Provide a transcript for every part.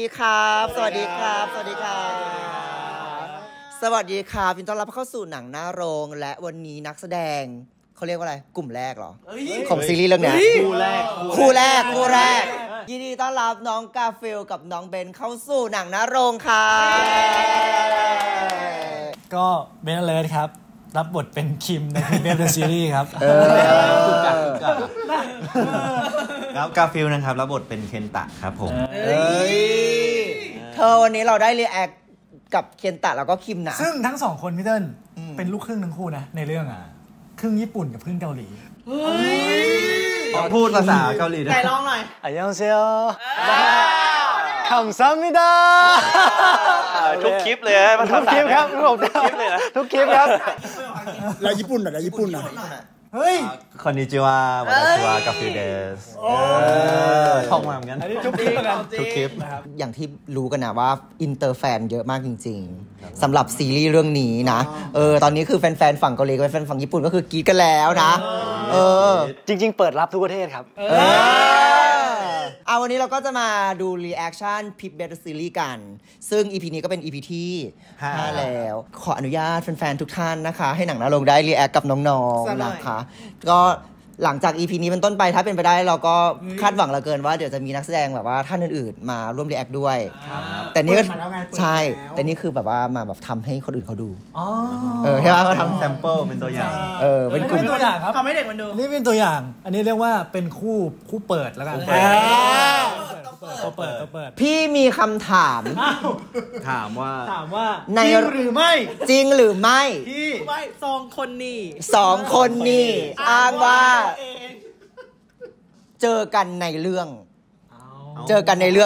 ดีครับสวัสดีครับสวัสดีครับสวัสดีครับยินดีต้อนรับเข้าสู่หนังหน้าโรงและวันนี้นักแสดงเขาเรียกว่าอะไรกลุ่มแรกหรอของซีรีส์เรื่องนี้คู่แรกยินดีต้อนรับน้องกาฟิลกับน้องเบนเข้าสู่หนังหน้าโรงครับก็เบนเลยครับรับบทเป็นคิมในพรีเมียร์ซีรีส์ครับแล้วกาฟิลนะครับรับบทเป็นเคนตะครับผมเธอวันนี้เราได้รีแอคกับเคนตะแล้วก็คิมนะซึ่งทั้งสองคนพี่เติ้ลเป็นลูกครึ่งทั้งคู่นะในเรื่องอ่ะครึ่งญี่ปุ่นกับครึ่งเกาหลีพูดภาษาเกาหลีได้ไหมลองหน่อยอันยองเซียวคำซ้ำไม่ได้ทุกคลิปเลยทุกคลิปครับทุกคลิปเลยนะทุกคลิปครับแล้วญี่ปุ่นหน่อยแล้วญี่ปุ่นหน่อยเฮ้ยคอนนิจิวะวาตาชิวะกับฟิวเดสท่องมาเหมือนกันทุกคลิปนะครับทุกคลิปนะครับอย่างที่รู้กันนะว่าอินเตอร์แฟนเยอะมากจริงๆสำหรับซีรีส์เรื่องนี้นะตอนนี้คือแฟนๆฝั่งเกาหลีกับแฟนฝั่งญี่ปุ่นก็คือกรี๊ดกันแล้วนะจริงๆเปิดรับทุกประเทศครับวันนี้เราก็จะมาดูรีแอคชั่นพรีเมียร์ซีรีส์กันซึ่ง EP นี้ก็เป็น EP ที่5แล้วขออนุญาตแฟนๆทุกท่านนะคะให้หนังหน้าโรงได้รีแอคกับน้องๆนะคะก็หลังจาก EP นี้เป็นต้นไปถ้าเป็นไปได้เราก็คาดหวังเหลือเกินว่าเดี๋ยวจะมีนักแสดงแบบว่าท่านอื่นๆมาร่วมรีแอคด้วยแต่นี่ก็ใช่แต่นี่คือแบบว่ามาแบบทำให้คนอื่นเขาดูใช่ป่ะเขาทำแซมเปิลเป็นตัวอย่างเป็นกลุ่มตัวอย่างครับทำให้เด็กมันดูนี่เป็นตัวอย่างอันนี้เรียกว่าเป็นคู่เปิดแล้วกันเปิดพี่มีคำถามถามว่าจริงหรือไม่พี่สองคนนี้อ้างว่าเจอกันในเรื่อ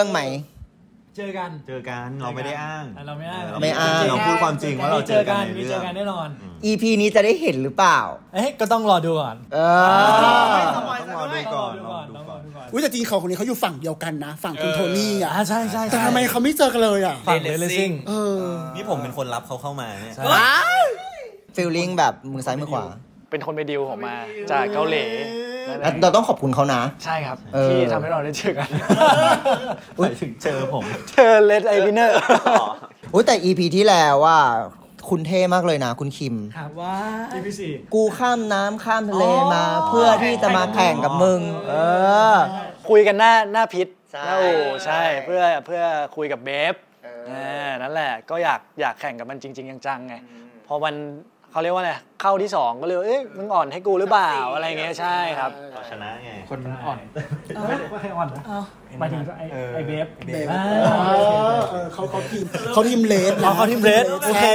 งไหมเจอกันเราไม่ได้อ้างเราพูดความจริงว่าเราเจอกันแน่นอน EP นี้จะได้เห็นหรือเปล่าก็ต้องรอดูก่อนต้องรอดูก่อนอุ้ยแต่จริงเขาคนนี้เขาอยู่ฝั่งเดียวกันนะฝั่งคุณโทนี่อ่ะใช่แต่ทำไมเขาไม่เจอกันเลยอ่ะฝั่งเลสซิ่งนี่ผมเป็นคนรับเขาเข้ามาเนี่ยฟีลลิ่งแบบมือซ้ายมือขวาเป็นคนไปดิวผมมาจากเกาหลีเราต้องขอบคุณเขานะใช่ครับที่ทำให้เราได้เจอกันถึงเจอผมเจอเลสไอวินเนอร์แต่ EP ที่แล้วว่าคุณเท่มากเลยนะคุณคิมว่า EP 4กูข้ามน้ำข้ามทะเลมาเพื่อที่จะมาแข่งกับมึงคุยกันหน้าพิษใช่เพื่อคุยกับเบฟนั่นแหละก็อยากแข่งกับมันจริงๆจังๆไงพอวันเขาเรียกว่าอะไรเข้าที่2ก็เลยเอ๊ะมึงอ่อนให้กูหรือเปล่าอะไรเงี้ยใช่ครับชนะไงคนมันอ่อนไม่ได้ว่าใครอ่อนนะมาถึงไอ้เบฟเขาทีมเลสเขาทีมเลสโอเค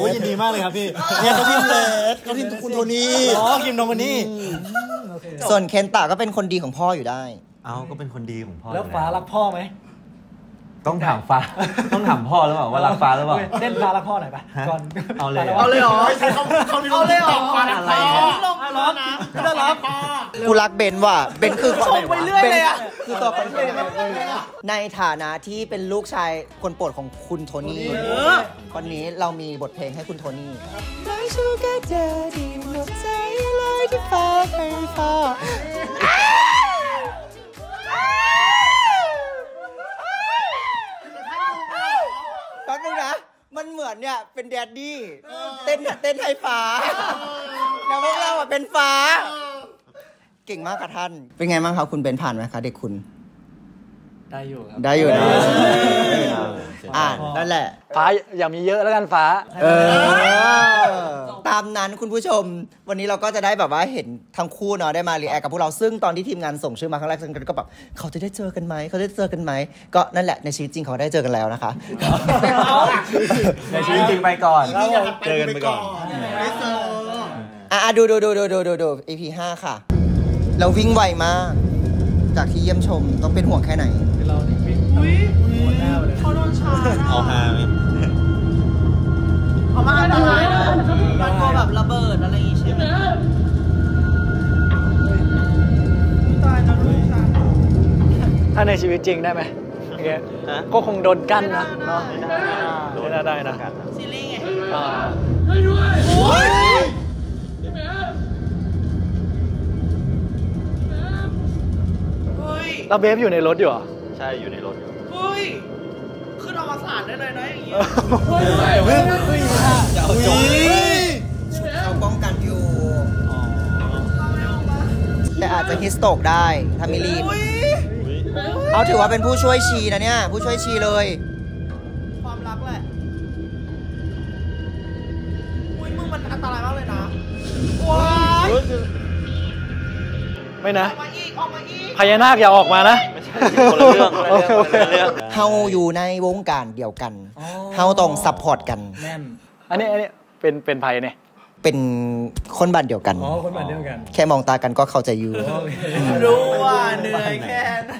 โอ้ยยินดีมากเลยครับพี่เนี่ยเขาทีมเลสเขาทีมคุณโทนี่ทีมน้องวันนี้ส่วนเคนตะก็เป็นคนดีของพ่ออยู่ได้ก็เป็นคนดีของพ่อแล้วฟ้ารักพ่อไหมต้องถามฟ้าต้องถามพ่อหรือเปล่าว่ารักฟ้าหรือเปล่าเล่นฟ้ารักพ่อหน่อยปะก่อนเอาเลยเหรอฟ้ารักพ่อร้อนนะก็รักพ่อกูรักเบนว่ะเบนคือชมไปเรื่อยเลยอ่ะคือต่อไปในฐานะที่เป็นลูกชายคนโปรดของคุณโทนี่วันนี้เรามีบทเพลงให้คุณโทนี่มันเหมือนเนี่ยเป็นแดดดี้เต้นไทยฟ้าแล้วพวกเราเป็นฟ้าเก่งมากค่ะท่านเป็นไงบ้างครับคุณเบนผ่านไหมคะเด็กคุณได้อยู่นะนั่นแหละฟ้าอย่ามีเยอะแล้วกันฟ้าตามนั้นคุณผู้ชมวันนี้เราก็จะได้แบบว่าเห็นทั้งคู่เนาะได้มารีแอคกับพวกเราซึ่งตอนที่ทีมงานส่งชื่อมาครั้งแรกฉันก็แบบเขาจะได้เจอกันไหมก็นั่นแหละในชีวิตจริงเขาได้เจอกันแล้วนะคะในชีวิตจริงไปก่อนเจอกันไปก่อนดู EP 5ค่ะเราวิ่งไวมากจากที่เยี่ยมชมต้องเป็นห่วงแค่ไหนเราวิ่งเขาโดนชาเอาหาไหมเขามาอันตรายนะมันกลัวแบบระเบิดอะไรอย่างงี้ใช่ไหมตายนะลูกชายถ้าในชีวิตจริงได้ไหมก็คงโดนกั้นนะเนาะได้นะซีรีส์ไงให้ด้วยเราเบฟอยู่ในรถอยู่เหรอใช่อยู่ในรถอยู่ ได้เลยนะอย่างเงี้ยเรื่องเขาป้องกันอยู่แต่อาจจะฮิสโตกได้ถ้าไม่รีบเขาถือว่าเป็นผู้ช่วยชีนะเนี่ยผู้ช่วยชีเลยความรักแหละอุ้ยมึงมันอันตรายมากเลยนะว้ายไม่นะพญานาคอย่าออกมานะคนละเรื่องเฮาอยู่ในวงการเดียวกันเฮาต้องซัพพอร์ตกันอันนี้เป็นไพ่เนี่ยเป็นคนบ้านเดียวกันอ๋อคนบ้านเดียวกันแค่มองตากันก็เข้าใจอยู่รู้ว่าเหนื่อยแค่ไหน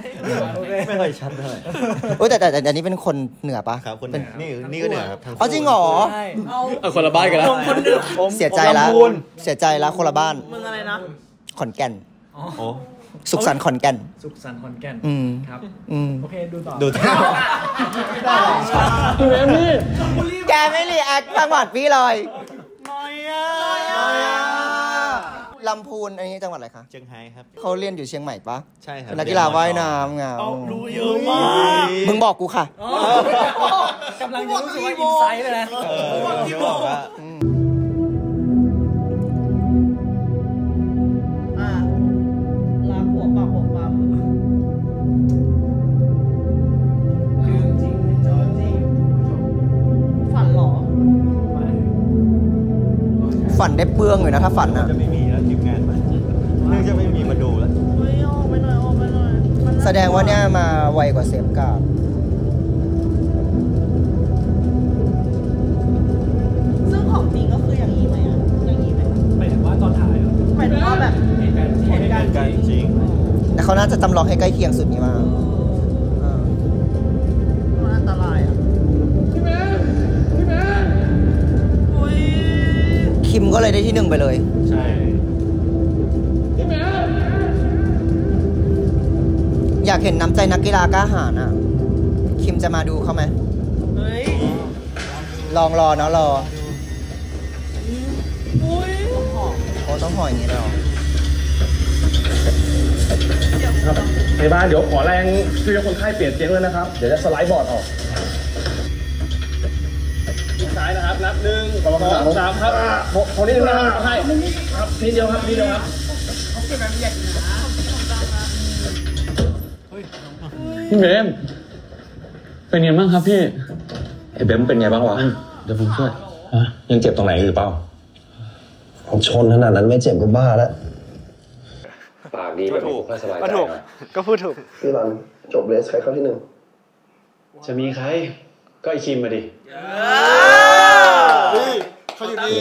ไม่ค่อยชัดเท่าไหร่โอ้แต่อันนี้เป็นคนเหนือปะครับคนนี่ก็เหนือครับอ๋อจริงเหรอเอาคนละบ้านกันแล้วเสียใจแล้วเสียใจแล้วคนละบ้านมึงอะไรนะขอนแก่นสุขสันต์ขอนแก่นสุขสันต์ขอนแก่นครับโอเคดูต่อดูเอ็มมี่แกไม่รีแอคจังหวัดพี่เลยลำพูนอันนี้จังหวัดอะไรคะเชียงไฮ้ครับเขาเรียนอยู่เชียงใหม่ปะใช่ครับนักกีฬาว่ายน้ำไงรู้เยอะมากมึงบอกกูค่ะกำลังรู้สึกว่าอินไซด์เลยนะฝันได้เปลืองเลยนะถ้าฝันนะจะไม่มีแล้วทีมงานมันเนื่องจะไม่มีมาดูแล้วไม่หน่อยแสดงว่าเนี่ยมาไวกว่าเซฟการ์ดซึ่งของจริงก็คืออย่างนี้ไหมอ่ะอย่างนี้ไหมหมายถึงว่าตอนถ่ายหมายถึงว่าแบบเหตุการณ์จริงแต่เขาน่าจะจำลองให้ใกล้เคียงสุดนี้มามันอันตรายอ่ะพี่แม่คิมก็เลยได้ที่หนึ่งไปเลยใช่อยากเห็นน้ำใจนักกีฬากล้าหาญอ่ะคิมจะมาดูเขาไหมเฮ้ยลองรอเนาะรออุ้ยเขาต้องห่ออย่างนี้แล้วในบ้านเดี๋ยวขอแรงช่วยคนไข้เปลี่ยนเตียงด้วยนะครับเดี๋ยวจะสไลด์บอร์ดออกซ้ายนะครับนับ1 2 3ครับคนนี้นะครับให้ครับนิดเดียวครับเขาเก็บแบบใหญ่หนาพี่เบมเป็นยังไงบ้างครับพี่ไอ้เบมเป็นไงบ้างวะเดี๋ยวผมช่วยยังเจ็บตรงไหนหรือเปล่าผมชนขนาดนั้นไม่เจ็บก็บ้าแล้วปากดีแบบน่าสบายใจก็พูดถูกพี่รันจบเลสใครเข้าที่หนึ่งจะมีใครก็ไอคิมมาดิเขาอยู่ดี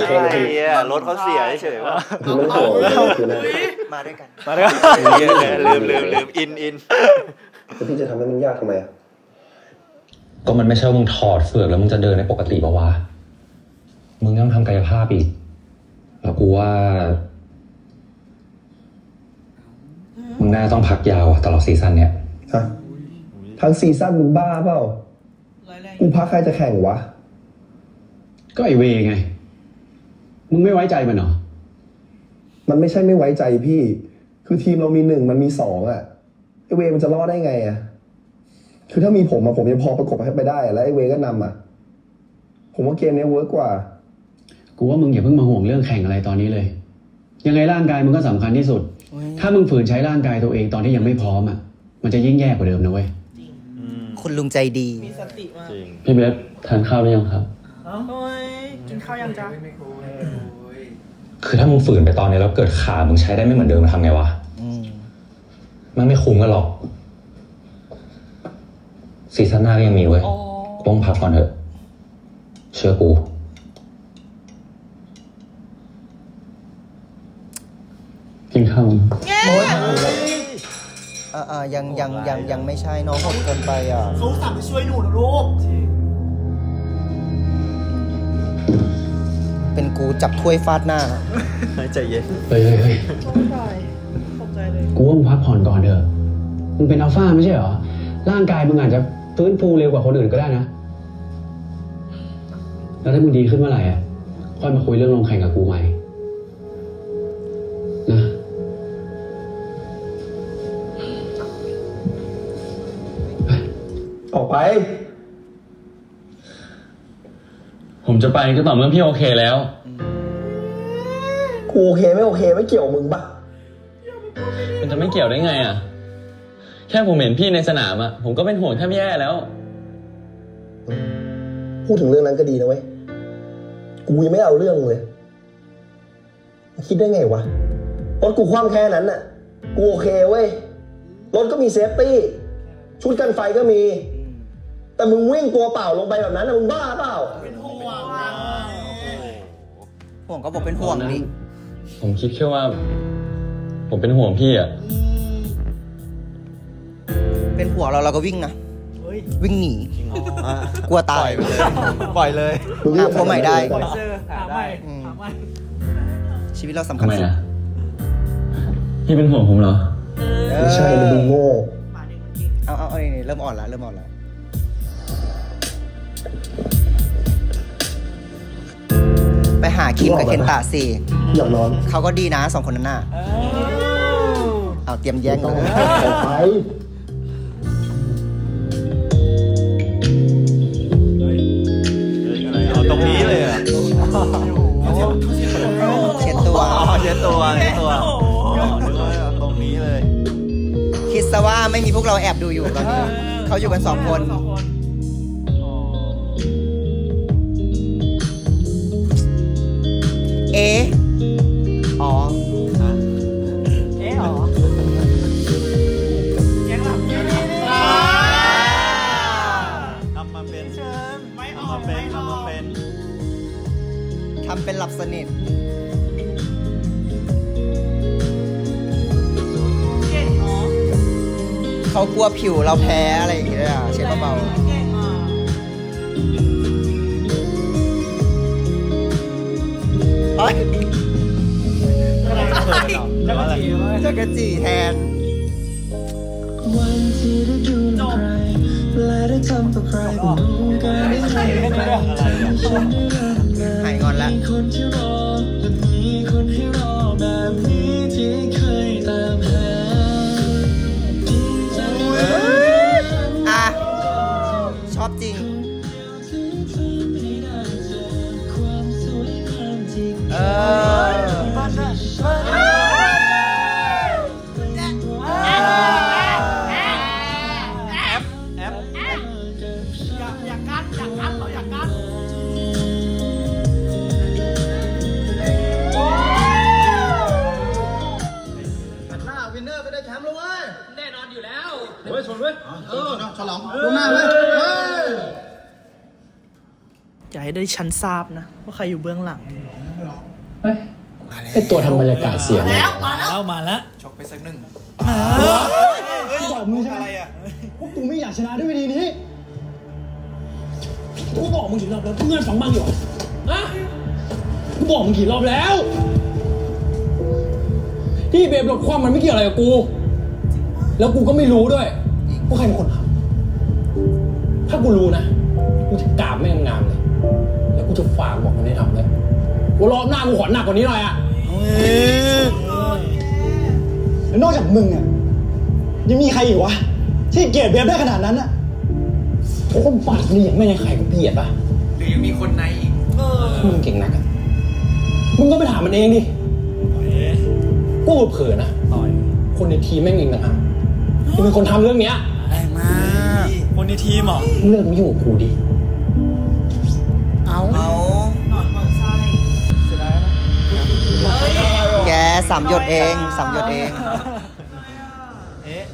รถเขาเสียเฉยว่ามาด้วยกันลืมอินแล้วพี่จะทำให้มันยากทำไมอะก็มันไม่ใช่มึงถอดเฝือกแล้วมึงจะเดินได้ปกติปะวะมึงต้องทำกายภาพอีกแล้วกูว่ามึงน่าต้องพักยาวตลอดซีซั่นเนี้ยทั้งซีซั่นมึงบ้าเปล่ากูพักใครจะแข่งวะก็ไอเวไงมึงไม่ไว้ใจมันเหรอมันไม่ใช่ไม่ไว้ใจพี่คือทีมเรามี1มันมี2อ่ะไอเวมันจะรอดได้ไงอ่ะคือถ้ามีผมมาผมยังพอประกบให้ไปได้แล้วไอเวก็นำอ่ะผมว่าเกมนี้เวิร์กกว่ากูว่ามึงอย่าเพิ่งมาห่วงเรื่องแข่งอะไรตอนนี้เลยยังไงร่างกายมึงก็สำคัญที่สุดถ้ามึงฝืนใช้ร่างกายตัวเองตอนที่ยังไม่พร้อมอ่ะมันจะยิ่งแย่กว่าเดิมนะเว้ยคุณลุงใจดีมีสติมากพี่เบสทานข้าวหรือยังครับกินข้าวยังจ้ะคือถ้ามึงฝืนไปตอนนี้แล้วเกิดขามึงใช้ได้ไม่เหมือนเดิมมาทำไงวะมันไม่คุ้มกันหรอกซีซั่นหน้าก็ยังมีเว้ยต้องพักก่อนเถอะเชื่อกูกินข้าวยังไม่ใช่น้องหดเกินไปอ่ะเขาสั่งไปช่วยหนูนะลูกเป็นกูจับถ้วยฟาดหน้าใจเย็นเฮ้ยตกใจเลยกูว่ามึงพักผ่อนก่อนเถอะมึงเป็นอัลฟาไม่ใช่เหรอร่างกายมึงอาจจะฟื้นฟูเร็วกว่าคนอื่นก็ได้นะแล้วถ้ามึงดีขึ้นเมื่อไหร่อ่ะค่อยมาคุยเรื่องลงแข่งกับกูใหม่นะออกไป จะไปก็ต่อเมื่อพี่โอเคแล้วกูโอเคไม่โอเคไม่เกี่ยวมึงปะมันจะไม่เกี่ยวได้ไงอ่ะแค่ผมเห็นพี่ในสนามอ่ะผมก็เป็นห่วงแทบแย่แล้วพูดถึงเรื่องนั้นก็ดีนะเว้ยกูยังไม่เอาเรื่องเลยคิดได้ไงวะรถกูคว่ำแค่นั้นน่ะกูโอเคเว้ยรถก็มีเซฟตี้ชุดกันไฟก็มีแต่มึงวิ่งตัวเปล่าลงไปแบบนั้นนะมึงบ้าเปล่าเป็นห่วงห่วงก็บอกเป็นห่วงนี่ผมคิดแค่ว่าผมเป็นห่วงพี่อะเป็นห่วงเราก็วิ่งนะวิ่งหนีกลัวตายปล่อยเลยหาผัวใหม่ได้ชีวิตเราสำคัญสุดพี่เป็นห่วงผมเหรอไม่ใช่มันดูโง่เอาเนี่ยเริ่มอ่อนละไปหาคิมกับเคนตาสิอย่านอนเขาก็ดีนะสองคนนั้นน่ะเอาเตรียมแย่งกันไปเอาตรงนี้เลยอ่ะเช็ดตัวตรงนี้เลยคิดซะว่าไม่มีพวกเราแอบดูอยู่ตอนนี้เขาอยู่กันสองคนเออ๋อเออ๋อยังหลับอยู่ทำมาเป็นเชิญไม่ออกทำเป็นหลับสนิทเขากลัวผิวเราแพ้อะไรอย่างเงี้ยเช็ดเบาโอ๊ยจักรจีแทนหายงอนละอ่ะชอบจริงอย่าให้ได้ชั้นทราบนะว่าใครอยู่เบื้องหลังไอตัวทำบรรยากาศเสียแล้วมาแล้วชกไปสักหนึ่งบอกมึงใช่อะไรอ่ะพวกกูไม่อยากชนะด้วยวิธีนี้กูบอกมึงกี่รอบแล้วเพื่อนฝังบังอยู่นะกูบอกมึงกี่รอบแล้วที่เบรบหลบความมันไม่เกี่ยวอะไรกับกูแล้วกูก็ไม่รู้ด้วยว่าใครเป็นคนทำถ้ากูรู้นะกูจะกราบแม่งงามเลยแล้วกูจะฝากบอกมันให้ทำเลยกูรอบหน้ากูขอหนักกว่านี้หน่อยอ่ะนอกจากมึงอ่ะยังมีใครอยู่วะที่เกลียดเบฟได้ขนาดนั้นอ่ะเขาก็ปากดีอย่างไม่ใช่ใครก็เกลียดป่ะหรือยังมีคนในอีกมึงเก่งนักอ่ะมึงก็ไปถามมันเองดิกูเผลอนะคนในทีมแม่งเองนะมึงเป็นคนทำเรื่องเนี้ยแรงมากคนในทีมอ่ะเรื่องนี้อยู่กูดิเอาแกสามหยดเองเอ๊ะ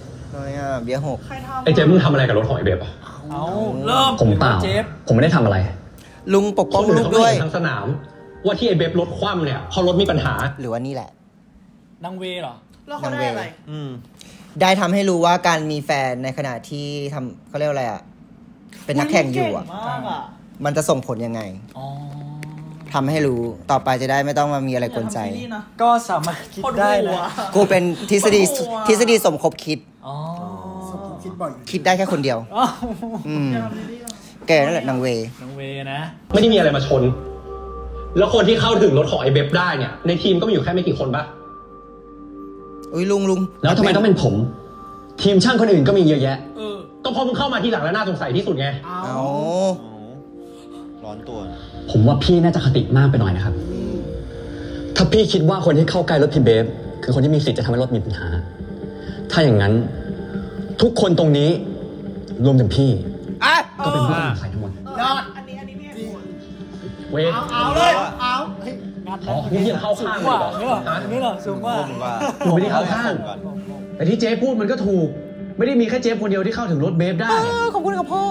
เบียร์หกไอ้เจมมึงทำอะไรกับรถของไอ้เบียร์ป่ะผมเปล่าผมไม่ได้ทำอะไรลุงปกป้องลูกด้วยทั้งสนามว่าที่ไอ้เบียร์รถคว่ำเนี่ยเพราะรถมีปัญหาหรือว่านี่แหละนางเวหรอนางเวอะไรได้ทำให้รู้ว่าการมีแฟนในขณะที่ทำเขาเรียกอะไรอ่ะเป็นนักแข่งอยู่อ่ะมันจะส่งผลยังไงทำให้รู้ต่อไปจะได้ไม่ต้องมามีอะไรกวนใจก็สามารถคิดได้นะกูเป็นทฤษฎีสมคบคิดคิดได้แค่คนเดียวแกนั่นแหละนางเวนะไม่ได้มีอะไรมาชนแล้วคนที่เข้าถึงรถของไอ้เบฟได้เนี่ยในทีมก็มีอยู่แค่ไม่กี่คนปะอุ้ยลุงแล้วทำไมต้องเป็นผมทีมช่างคนอื่นก็มีเยอะแยะต้องพอมึงเข้ามาทีหลังแล้วน่าสงสัยที่สุดไง ร้อนตัวผมว่าพี่น่าจะคติมากไปหน่อยนะครับถ้าพี่คิดว่าคนที่เข้าใกล้รถพี่เบฟคือคนที่มีสิทธิ์จะทำให้รถมีปัญหาถ้าอย่างนั้นทุกคนตรงนี้รวมถึงพี่ก็เป็นผู้ต้องสงสัยทั้งหมดยอดอันนี้ไม่ควรเวทเอาเลยเอานี่ยังเข้าข้างกว่านี่เหรอสูงกว่าผมไม่ได้เข้าข้างแต่ที่เจ๊พูดมันก็ถูกไม่ได้มีแค่เจ๊คนเดียวที่เข้าถึงรถเบฟได้ขอบคุณครับพ่อ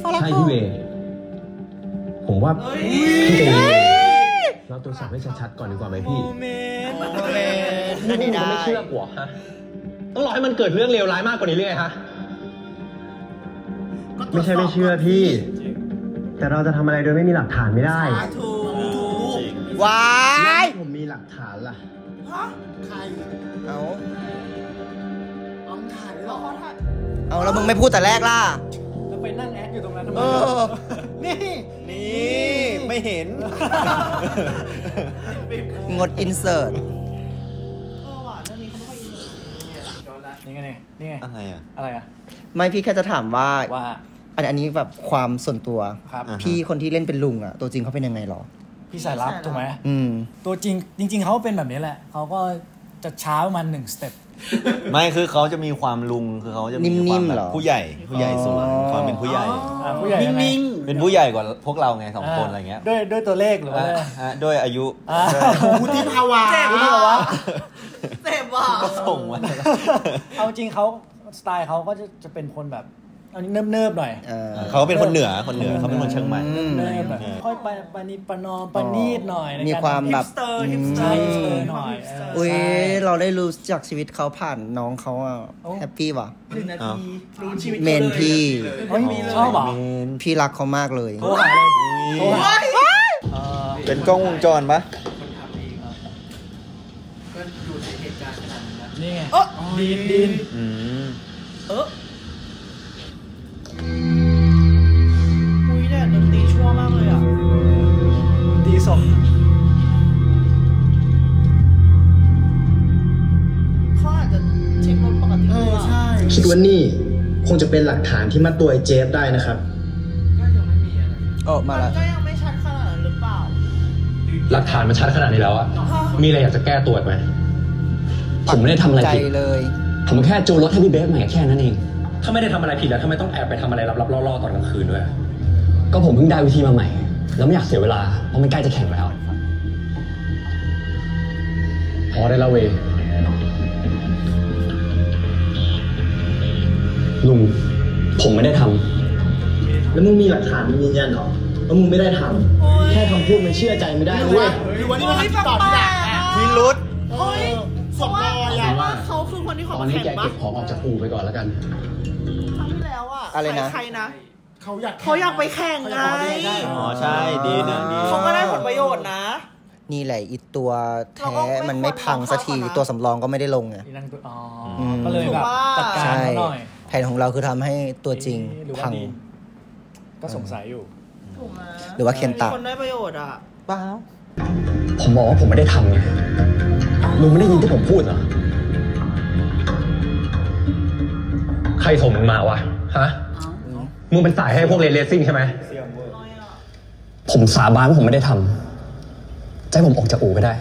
ใช่พี่เวทผมว่าพี่เวทเราตรวจสอบให้ชัดๆก่อนดีกว่าไหมพี่นี่มึงไม่เชื่อกว่าฮะต้องรอให้มันเกิดเรื่องเลวร้ายมากกว่านี้เรื่อยฮะไม่ใช่ไม่เชื่อพี่แต่เราจะทำอะไรโดยไม่มีหลักฐานไม่ได้วายผมมีหลักฐานล่ะใครเอาถ่ายหรอเอาแล้วมึงไม่พูดแต่แรกล่ะจะไปนั่งแอดอยู่ตรงนั้นทำไมนี่ไม่เห็นงดอินเสิร์ตนี่ไงอะไรอ่ะไม่พี่แค่จะถามว่าอันนี้แบบความส่วนตัวพี่คนที่เล่นเป็นลุงอ่ะตัวจริงเขาเป็นยังไงหรอพี่สายลับถูกไหมตัวจริงเขาเป็นแบบนี้แหละเขาก็จะช้าประมาณ1สเต็ปไม่คือเขาจะมีความลุงคือเขาจะมีความแบบผู้ใหญ่สูงความเป็นผู้ใหญ่นิ่งๆเป็นผู้ใหญ่กว่าพวกเราไงสองคนอะไรเงี้ยด้วยตัวเลขหรือว่าด้วยอายุวุฒิภาวะเจ็บว่ะก็ส่งมาเอาจริงเขาสไตล์เขาก็จะเป็นคนแบบอันนี้เนิบๆหน่อยเขาเป็นคนเหนือเขาเป็นคนเชียงใหม่ค่อยปานีปนอมปานีดหน่อยมีความแบบฮิปสเตอร์หน่อยอุ้ยเราได้รู้จากชีวิตเขาผ่านน้องเขาอะแฮปปี้ว่ะรู้ชีวิตเมนพี่ชอบเมนพี่รักเขามากเลยเป็นกล้องวงจรปะก็อยู่ในเหตุการณ์ขนาดนั้นนี่ไงดินดนตรีชั่วมากเลยอ่ะดีสมเขาอาจจะเช็ครถปกติใช่คิดว่านี่คงจะเป็นหลักฐานที่มัดตัวไอ้เจฟได้นะครับก็ยังไม่มีอะไรมาแล้วก็ยังไม่ชัดขนาดนั้นหรือเปล่าหลักฐานมันชัดขนาดนี้แล้วอะมีอะไรอยากจะแก้ตัวไหมผมไม่ได้ทำอะไรผิดเลยผมแค่จูนรถให้พี่เบฟใหม่แค่นั้นเองถ้าไม่ได้ทำอะไรผิดแล้วทำไมต้องแอบไปทำอะไรลับๆล่อๆตอนกลางคืนด้วยก็ผมเพิ่งได้วิธีมาใหม่แล้วไม่อยากเสียเวลาเพราะมันใกล้จะแข่งแล้วพอได้แล้วเวลุงผมไม่ได้ทำแล้วมึงมีหลักฐานมียืนยันหรอว่ามึงไม่ได้ทำแค่คำพูดมันเชื่อใจไม่ได้เว้ยหรือว่านี่มันไม่ตอบไม่ได้พิรุธเพราะว่าเขาคือคนที่ขอแข่งบ้างตอนนี้แกเก็บของออกจากอู่ไปก่อนแล้วกันครั้งที่แล้วอะอะไรนะใครนะเขาอยากไปแข่งไงอ๋อใช่ดีนะเขาก็ได้ผลประโยชน์นะนี่แหละอีตัวแท้มันไม่พังสักทีตัวสำรองก็ไม่ได้ลงไงก็เลยแบบจัดการหน่อยแผนของเราคือทำให้ตัวจริงพังก็สงสัยอยู่หรือว่าเคนตักคนได้ประโยชน์อ่ะป้าผมบอกว่าผมไม่ได้ทำไงลุงไม่ได้ยินที่ผมพูดเหรอใครส่งมึงมาวะฮะมึงเป็นสายให้พวกเรซิ่งใช่ไหมผมสาบานว่าผมไม่ได้ทำใจผมออกจากอู่ก็ได้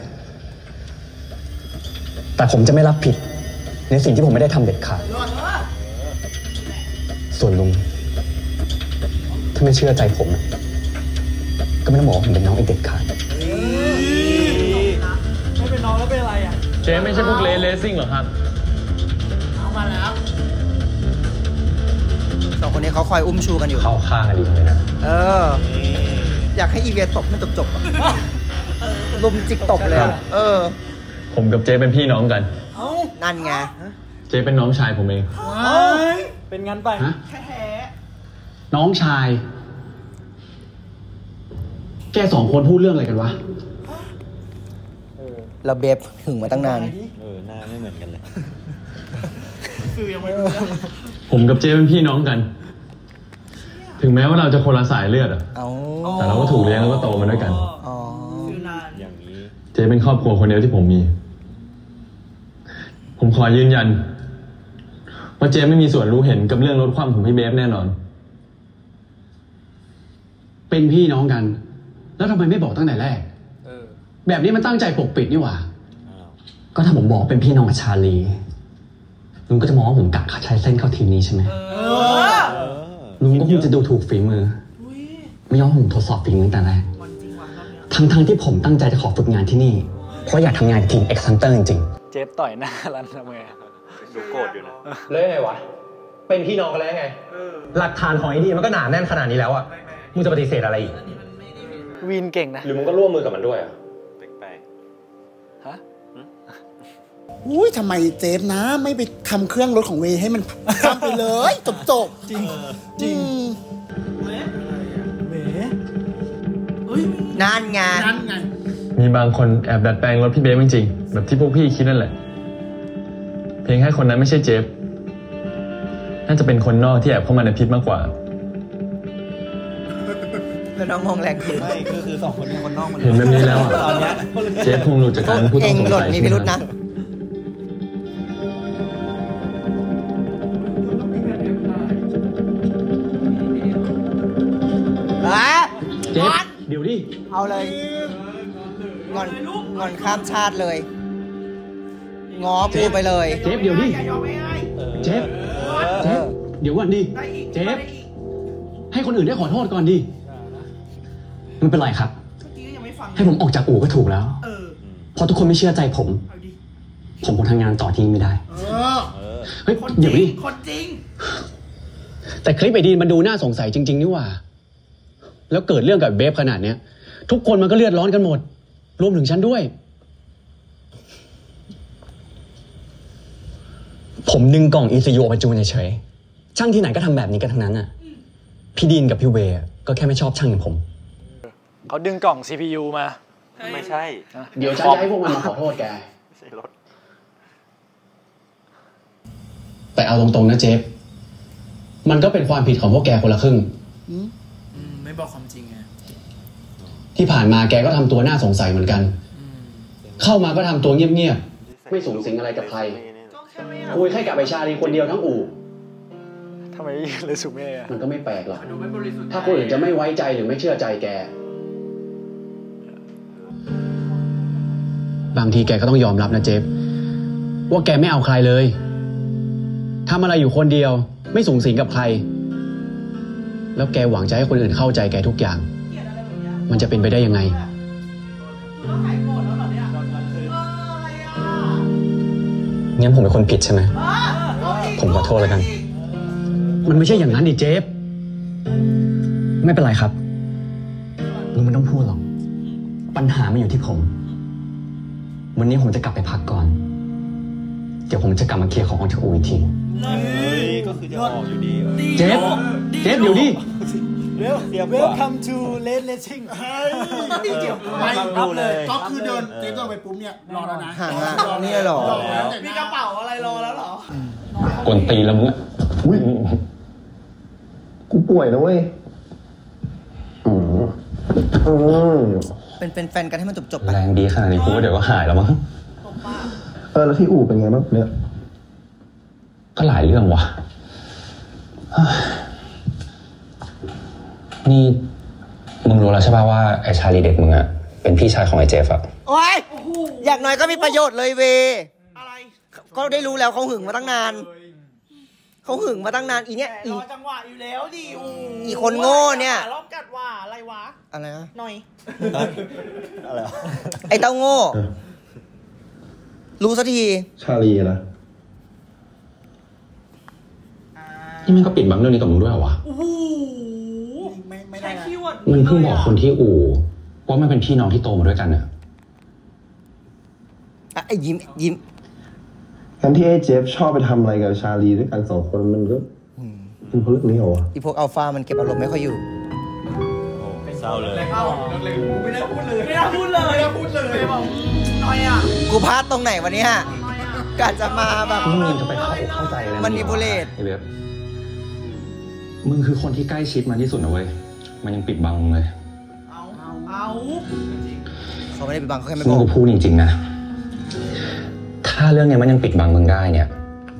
แต่ผมจะไม่รับผิดในสิ่งที่ผมไม่ได้ทำเด็ดขาดส่วนลุงถ้าไม่เชื่อใจผมก็ไม่ต้องบอกผมเป็นน้องอีกเด็ดขาดไม่เป็นน้องแล้วเป็นอะไรอ่ะเจ๊ไม่ใช่พวกเรซิ่งเหรอครับเอามาแล้วสองคนนี้เขาคอยอุ้มชูกันอยู่เข้าข้างกันดีเลยนะอยากให้อีเวตบไม่จบลุมจิกตบเลยผมกับเจเป็นพี่น้องกันนั่นไงเจเป็นน้องชายผมเองเป็นงั้นไปแท้น้องชายแกสองคนพูดเรื่องอะไรกันวะเราเบฟหึงมาตั้งนานหน้าไม่เหมือนกันเลยคือยังไม่รู้ผมกับเจเป็นพี่น้องกันถึงแม้ว่าเราจะคนละสายเลือดอะแต่เราก็ถูกเลี้ยงแล้วก็โตมาด้วยกันเจเป็นครอบครัวคนเดียวที่ผมมีผมขอยืนยันว่าเจไม่มีส่วนรู้เห็นกับเรื่องรถคว่ำของพี่เบฟแน่นอน เป็นพี่น้องกันแล้วทำไมไม่บอกตั้งแต่แรกแบบนี้มันตั้งใจปกปิดนี่หว่าก็ถ้าผมบอกเป็นพี่น้องกับชาลีลุงก็จะมองว่าผมกะใช้เส้นเข้าทีมนี้ใช่ไหมลุงก็คงจะดูถูกฝีมือไม่ยอมผมทดสอบฝีมือตั้งแต่แรกทั้งที่ผมตั้งใจจะขอฝึกงานที่นี่เพราะอยากทำงานกับทีม X Hunter จริงๆเจฟต่อยหน้ารันทำไงดูโกรธอยู่นะเลยไงวะเป็นพี่น้องกันแล้วไงหลักฐานของไอ้นี่มันก็หนาแน่นขนาดนี้แล้วอ่ะมึงจะปฏิเสธอะไรอีกวีนเก่งนะหรือมึงก็ร่วมมือกับมันด้วยอ่ะแปลกๆฮะอุ้ยทำไมเจฟนะไม่ไปทำเครื่องรถของเวให้มันทำไปเลยจบๆจริงนั่นไงมีบางคนแอบดัดแปลงรถพี่เบฟจริงๆแบบที่พวกพี่คิดนั่นแหละเพียงแค่คนนั้นไม่ใช่เจฟน่าจะเป็นคนนอกที่แอบเข้ามาในพิษมากกว่าแล้วน้องมองแรงขึ้นไม่คือสองคนนี้คนนอกมันเห็นแบบนี้แล้วอ่ะเจฟคงหลุดจากการพูดตรงๆมีพิรุธนะเจฟเดี๋ยวดิเอาเลยงอนข้ามชาติเลยงอพูดไปเลยเจฟเดี๋ยวดิเจฟเดี๋ยววันดิเจฟให้คนอื่นได้ขอโทษก่อนดิมันเป็นไรครับให้ผมออกจากอู่ก็ถูกแล้วพอทุกคนไม่เชื่อใจผมคงทำงานต่อที่ไม่ได้เฮ้ยเดี๋ยวดิคนจริงแต่คลิปไอดีมันดูน่าสงสัยจริงๆนี่ว่าแล้วเกิดเรื่องกับเบฟขนาดเนี้ยทุกคนมันก็เลือดร้อนกันหมดรวมถึงฉันด้วยผมดึงกล่องอีซิโยมาจูนเฉยๆช่างที่ไหนก็ทำแบบนี้กันทั้งนั้นอ่ะพี่ดินกับพี่เวก็แค่ไม่ชอบช่างอย่างผมเขาดึงกล่อง CPU มาไม่ใช่เดี๋ยวฉันจะให้พวกมันมาขอโทษแกไม่ใช่รถแต่เอาตรงๆนะเจฟมันก็เป็นความผิดของพวกแกคนละครึ่งไม่บอกความจริงไงที่ผ่านมาแกก็ทำตัวน่าสงสัยเหมือนกันเข้ามาก็ทำตัวเงียบๆไม่สูงสิงอะไรกับใครคุยแค่กับไอชาลีคนเดียวทั้งอู่ทำไมเลยสุเมย์มันก็ไม่แปลกหรอกถ้าคนอื่นจะไม่ไว้ใจหรือไม่เชื่อใจแกบางทีแกก็ต้องยอมรับนะเจฟว่าแกไม่เอาใครเลยทำอะไรอยู่คนเดียวไม่สูงสิงกับใครแล้วแกหวังจะให้คนอื่นเข้าใจแกทุกอย่างมันจะเป็นไปได้ยังไงงั้นผมเป็นคนผิดใช่ไหมผมขอโทษแล้วกันมันไม่ใช่อย่างนั้นดิเจฟไม่เป็นไรครับลุงไม่ต้องพูดหรอกปัญหามันอยู่ที่ผมวันนี้ผมจะกลับไปพักก่อนเดี๋ยวผมจะกลับมาเคลียร์ของออกจากอู่อีกทีก็คือจะออกอยู่ดีเจฟอยู่ดิWelcome to Late Racing นี่เดี๋ยวไปดูเลยก็คือเดินเจฟต้องไปปุ๊บเนี่ยรอแล้วนะรอเนี่ยหรอมีกระเป๋าอะไรรอแล้วหรอกวนตีแล้วมึงอ่ะอุ้ยกูป่วยนะเว้ยเป็นแฟนกันให้มันจบๆไปแรงดีขนาดนี้กูว่าเดี๋ยวก็หายแล้วมั้งแล้วที่อู่เป็นไงบ้างเนี่ยก็หลายเรื่องว่ะนี่มึงรู้แล้วใช่ป่ะว่าไอชาลีเด็กมึงอะเป็นพี่ชายของไอเจฟอะโอ้ยอย่างน้อยก็มีประโยชน์เลยเวอะไรก็ได้รู้แล้วเขาหึงมาตั้งนานอีเนี้ยรอจังหวะอยู่แล้วดิอีคนโง่เนี่ยรอบกัดว่าอะไรวะอะไรนะหน่อยอะไรไอเต้าโง่รู้สักทีชาลีนะนี่มันก็ปิดบังเรื่องนี้กับมึงด้วยวะมันเพิ่งบอกคนที่อู่ว่ามันเป็นพี่น้องที่โตมาด้วยกันอะยิ้มทั้งที่ไอ้เจฟชอบไปทำอะไรกับชาลีด้วยกันสองคนมันก็เป็นพวกนี้เหรออีพวกอัลฟามันเก็บอารมณ์ไม่ค่อยอยู่เศร้าเลยไม่ได้พูดเลยบอกน้อยอะกูพลาดตรงไหนวันนี้ฮะการจะมาแบบมึงจะไปเข้าใจเลยมันมีโบเลตมึงคือคนที่ใกล้ชิดมันที่สุดนะเว้ยมันยังปิดบังเลยเขาไม่ได้ปิดบังเขาแค่ไม่บอกกูพูดจริงๆนะถ้าเรื่องเนี้ยมันยังปิดบังมึงได้เนี่ย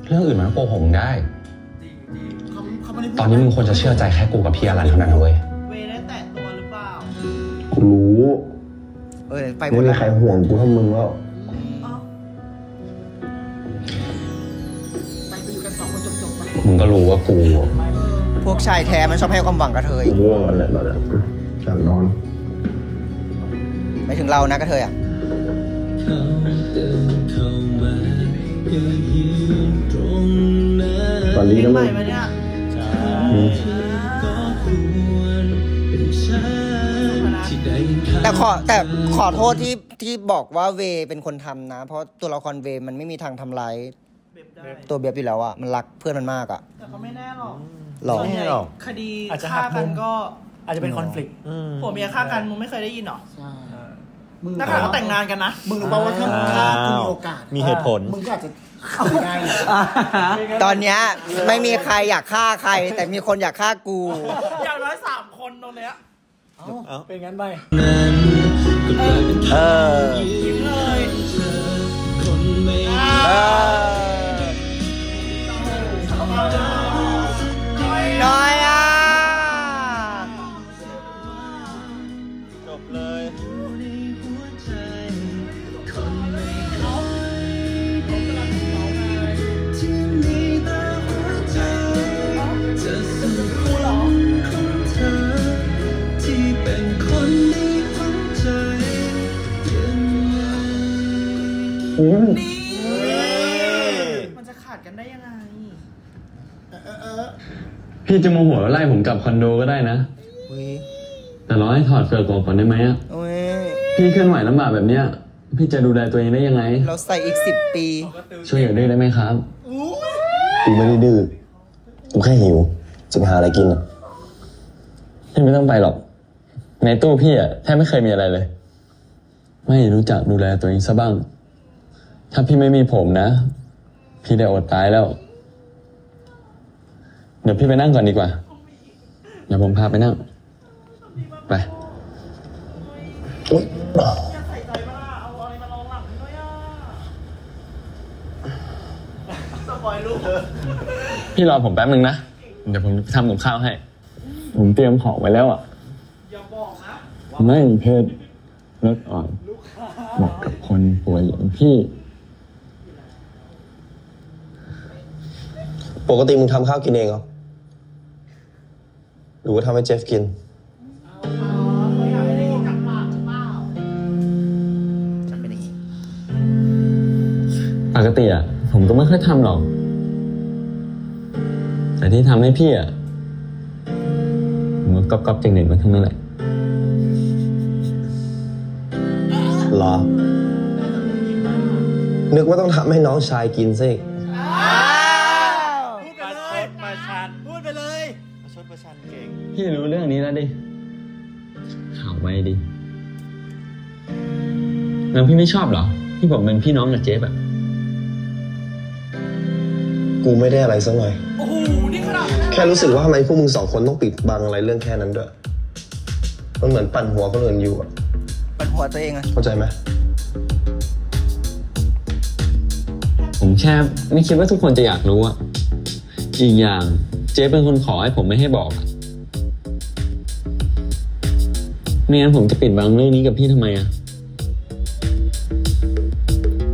เรื่องอื่นมันโกหกมึงได้ตอนนี้มึงควรจะเชื่อใจแค่กูกับพี่อรันเท่านั้นนะเว้ยเวได้แตะตัวหรือเป รู้ไม่มีใครห่วงกูเท่ามึงแล้วมึงก็รู้ว่ากูพวกชายแท้มันชอบให้ความหวังกระเทยง่วงอะไรแบบนั้นอยากนอนไม่ถึงเรานะกระเทยอ่ะตอนนี้นะมึงแต่ขอโทษที่บอกว่าเวเป็นคนทำนะเพราะตัวละครเวมันไม่มีทางทำร้ายตัวเบียบอยู่แล้วอ่ะมันรักเพื่อนมันมากอ่ะแต่ก็ไม่แน่หรอกคดีฆ่ากันก็อาจจะเป็นคอนฟลิกต์ผัวเมียฆ่ากันมึงไม่เคยได้ยินหรอนักข่าวแต่งงานกันนะมึงรู้ป่าวว่าถ้ามึงฆ่าคุณมีโอกาสมีเหตุผลมึงก็อาจจะตอนเนี้ยไม่มีใครอยากฆ่าใครแต่มีคนอยากฆ่ากูอย่างน้อย3 คนตรงเนี้ยเป็นงั้นไปยิ้มเลยน้อยอ่ะจบเลยมันจะขาดกันได้ยังไงพี่จะโมโหไล่ผมกลับคอนโดก็ได้นะแต่ร้อยถอดเสื้อก่อนได้ไหมอ่ะพี่เคลื่อนไหวลำบากแบบเนี้ยพี่จะดูแลตัวเองได้ยังไงเราใส่อีก10 ปีช่วยอยู่ด้วยได้ไหมครับกูไม่ได้ดื้อกูแค่หิวจะไปหาอะไรกินพี่ไม่ต้องไปหรอกในตู้พี่อ่ะแทบไม่เคยมีอะไรเลยไม่รู้จักดูแลตัวเองซะบ้างถ้าพี่ไม่มีผมนะพี่ได้อดตายแล้วเดี๋ยวพี่ไปนั่งก่อนดีกว่าเดี๋ยวผมพาไปนั่งไปพี่รอผมแป๊บนึงนะเดี๋ยวผมทำกับข้าวให้ผมเตรียมของไว้แล้วอ่ะอย่าบอกนะไม่เผ็ดรสอ่อนเหมาะกับคนป่วยอย่างพี่ปกติมึงทำข้าวกินเองเหรอหรือว่าทำให้เจฟกินปกติอ่ะผมก็ไม่ค่อยทำหรอกแต่ที่ทำให้พี่อ่ะผมก็ก๊อบๆจริงๆมาทั้งนั้นแหละหรอนึกว่าต้องทำให้น้องชายกินสิพี่รู้เรื่องนี้แล้วดิข่าวไว้ดิแล้วพี่ไม่ชอบเหรอที่ผมเป็นพี่น้องกับเจฟอะกูไม่ได้อะไรสักหน่อยแค่รู้สึกว่าทำไมพวกมึง2 คนต้องปิดบังอะไรเรื่องแค่นั้นด้วยมันเหมือนปั่นหัวคนอื่นอยู่อะปั่นหัวตัวเองอะเข้าใจไหมผมแค่ไม่คิดว่าทุกคนจะอยากรู้อะอีกอย่างเจฟเป็นคนขอให้ผมไม่ให้บอกไม่งั้นผมจะปิดบังเรื่องนี้กับพี่ทำไมอะ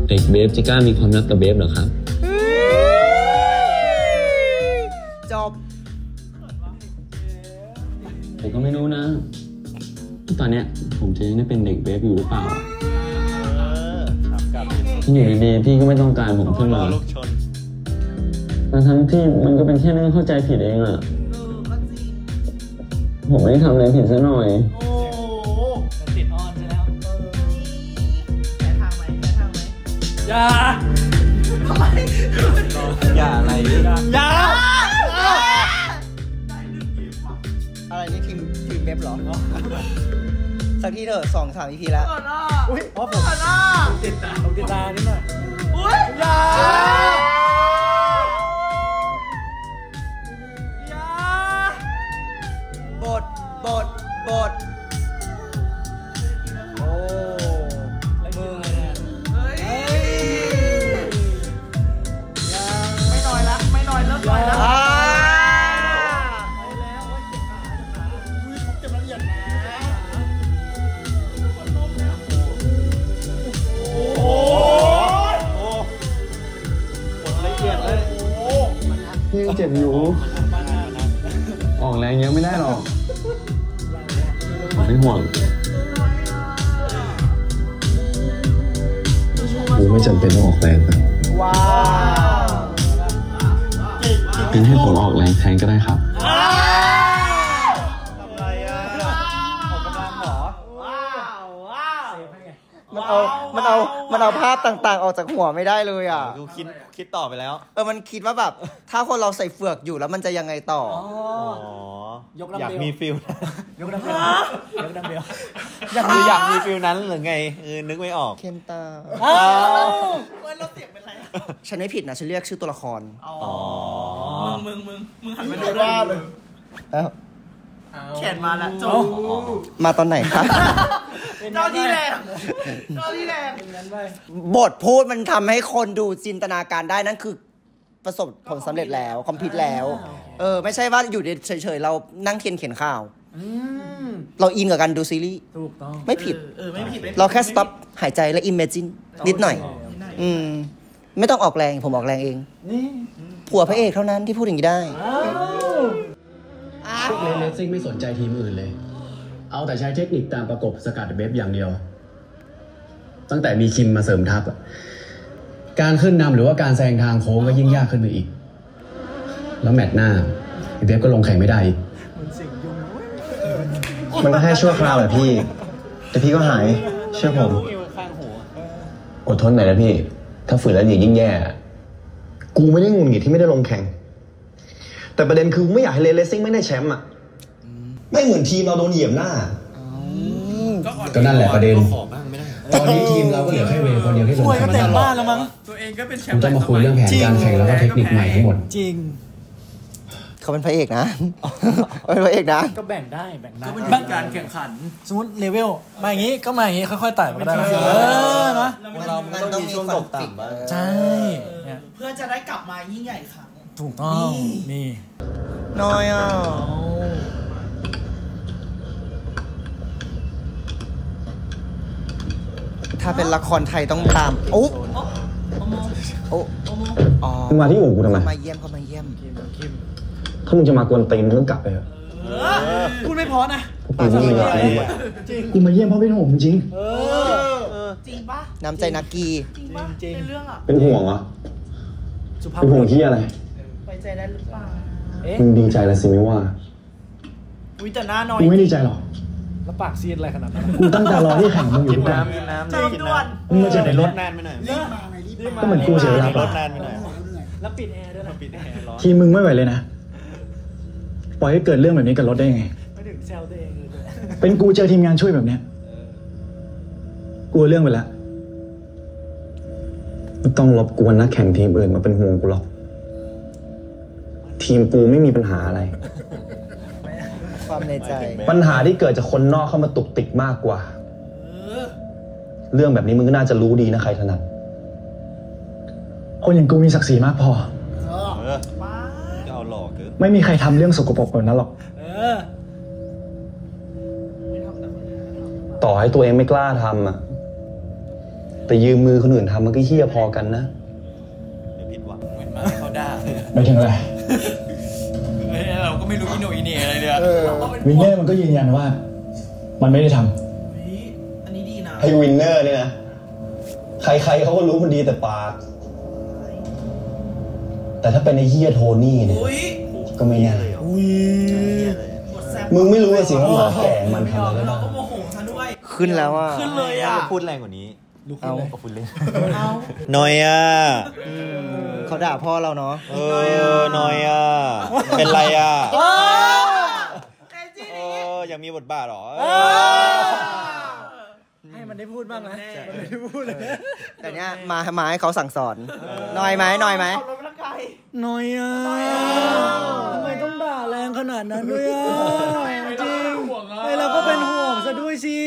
เด็กเบฟจะกล้ามีความลับกับเบฟเหรอครับจบผมก็ไม่รู้นะตอนเนี้ยผมจะยังได้เป็นเด็กเบฟอยู่หรือเปล่าอยู่ดีๆพี่ก็ไม่ต้องการผมขึ้นมาทั้งที่มันก็เป็นแค่เรื่องเข้าใจผิดเองอะผมไม่ได้ทำอะไรผิดซะหน่อยอย่าอะไรอย่าอะไรนี่ทีมเว็บหรอสักทีเถอะ2-3 EPแล้วอุ้ยอ๋อผมติดตานิดหน่อยอุ้ยอย่าบทโอ้ อยู่ออกแรงเยอะไม่ได้หรอกไม่ห่วงกูไม่จำเป็นต้องออกแรงครับเป็นให้ผมออกแรงแทนก็ได้ครับมันเอาภาพต่างๆออกจากหัวไม่ได้เลยอ่ะดูคิดต่อไปแล้วมันคิดว่าแบบถ้าคนเราใส่เฟือกอยู่แล้วมันจะยังไงต่ออยากมีฟิลยกดัมเบลอยากมีฟิลนั้นหรือไงนึกไม่ออกเคนตาเราเสียงเป็นไรฉันไม่ผิดนะฉันเรียกชื่อตัวละครมึงหันไปดูว่าเลยแขนมาแล้วโจมาตอนไหนครับเจ้าที่แรงบทพูดมันทำให้คนดูจินตนาการได้นั่นคือประสบผลสำเร็จแล้วคอมพิวต์แล้วไม่ใช่ว่าอยู่เฉยๆเรานั่งเขียนข่าวเราอินกับการดูซีรีส์ถูกต้องไม่ผิดเราแค่สต็อปหายใจและอิมเมจินนิดหน่อยไม่ต้องออกแรงผมออกแรงเองผัวพระเอกเท่านั้นที่พูดอย่างนี้ได้พวกเลนซิ่งไม่สนใจทีมอื่นเลยเอาแต่ใช้เทคนิคตามประกบสกัดเบฟอย่างเดียวตั้งแต่มีคิมมาเสริมทัพการขึ้นนำหรือว่าการแซงทางโค้งก็ยิ่งยากขึ้นไปอีกแล้วแมตช์หน้าเบฟก็ลงแข่งไม่ได้มันก็แค่ชั่วคราวแหละพี่แต่พี่ก็หายเชื่อผมอดทนหน่อยนะพี่ถ้าฝืนแล้วยิ่งแย่กูไม่ได้งุนงิดที่ไม่ได้ลงแข่งแต่ประเด็นคือไม่อยากให้เลซิ่งไม่ได้แชมป์อ่ะไม่เหมือนทีมเราโดนเหยียบหน้าก็นั่นแหละประเด็นตอนนี้ทีมเราก็เหลือแค่เวคนเดียวที่สนใจมันตลอดตัวเองก็เป็นแชมป์ต้องมาคุยเรื่องแผนการแข่งแล้วก็เทคนิคใหม่ทั้งหมดจริงเขาเป็นพระเอกนะเป็นพระเอกนะก็แบ่งได้ก็เป็นการแข่งขันสมมติเลเวลมาอย่างนี้ก็มาอย่างนี้ค่อยๆไต่มาได้นะเราต้องมีช่วงตกต่ำใช่เพื่อจะได้กลับมายิ่งใหญ่ค่ะถูกต้องนี่น้อยอ่ะถ้าเป็นละครไทยต้องตามโอ้โอ้มึงมาที่อู่กูทำไมเขามาเยี่ยมถ้ามึงจะมากวนตีนมึงต้องกลับไปอ่ะคุณไม่พอนะปากจริงกูมาเยี่ยมเพราะเป็นห่วงจริงจริงปะน้ำใจนักกีจริงปะในเรื่องอ่ะเป็นห่วงเหรอเป็นห่วงที่อะไรไว้ใจได้หรือเปล่ามึงดีใจแล้วสิไม่ว่าอุ้ยแต่หน้าน้อยกูไม่ดีใจหรอกแล้วปากซีดอะไรขนาดนั้นกูตั้งแต่รอที่แข่งมึงอยู่ทุกวันเจ้าด่วนมึงมาจากไหนรถนานไปหน่อยก็เหมือนกูเสียเวลาเปล่าแล้วปิดแอร์ด้วยนะทีมึงไม่ไหวเลยนะปล่อยให้เกิดเรื่องแบบนี้กับรถได้ไงไม่ถึงแซวตัวเองเลยเป็นกูเจอทีมงานช่วยแบบเนี้ยกลัวเรื่องไปแล้วไม่ต้องรบกวนนักแข่งทีมอื่นมาเป็นห่วงกูหรอกทีมกูไม่มีปัญหาอะไรความในใจปัญหาที่เกิดจากคนนอกเข้ามาตุกติกมากกว่าเรื่องแบบนี้มึงก็น่าจะรู้ดีนะใครถนัดคนอย่างกูมีศักดิ์ศรีมากพอไม่มีใครทำเรื่องสกปรกแบบนั้นหรอกต่อให้ตัวเองไม่กล้าทำอ่ะแต่ยืมมือคนอื่นทำมันก็เหี้ยพอกันนะไม่ถึงเลยเราก็ไม่รู้อีโนอีเน่อะไรเลยวินเนอร์มันก็ยืนยันว่ามันไม่ได้ทำอันนี้ดีนะไอ้วินเนอร์นี่นะใครๆเขาก็รู้มันดีแต่ปากแต่ถ้าเป็นไอ้เฮียโทนี่เนี่ยก็ไม่แน่เลยมึงไม่รู้สิว่าหมาแก่มันทำอะไรบ้างขึ้นแล้วว่าขึ้นเลยอ่ะพูดแรงกว่านี้เอาก็พูดเล่นหน่อยอ่ะเขาด่าพ่อเราเนาะหน่อยอ่ะเป็นไรอ่ะอยากมีบทบาทหรอให้มันได้พูดบ้างนะไม่ได้พูดเลยแต่เนี้ยมาให้เขาสั่งสอนหน่อยไหมหน่อยไหมหน่อยอ่ะทำไมต้องด่าแรงขนาดนั้นด้วยอ่ะจริงไอเราก็เป็นห่วงซะด้วยสิ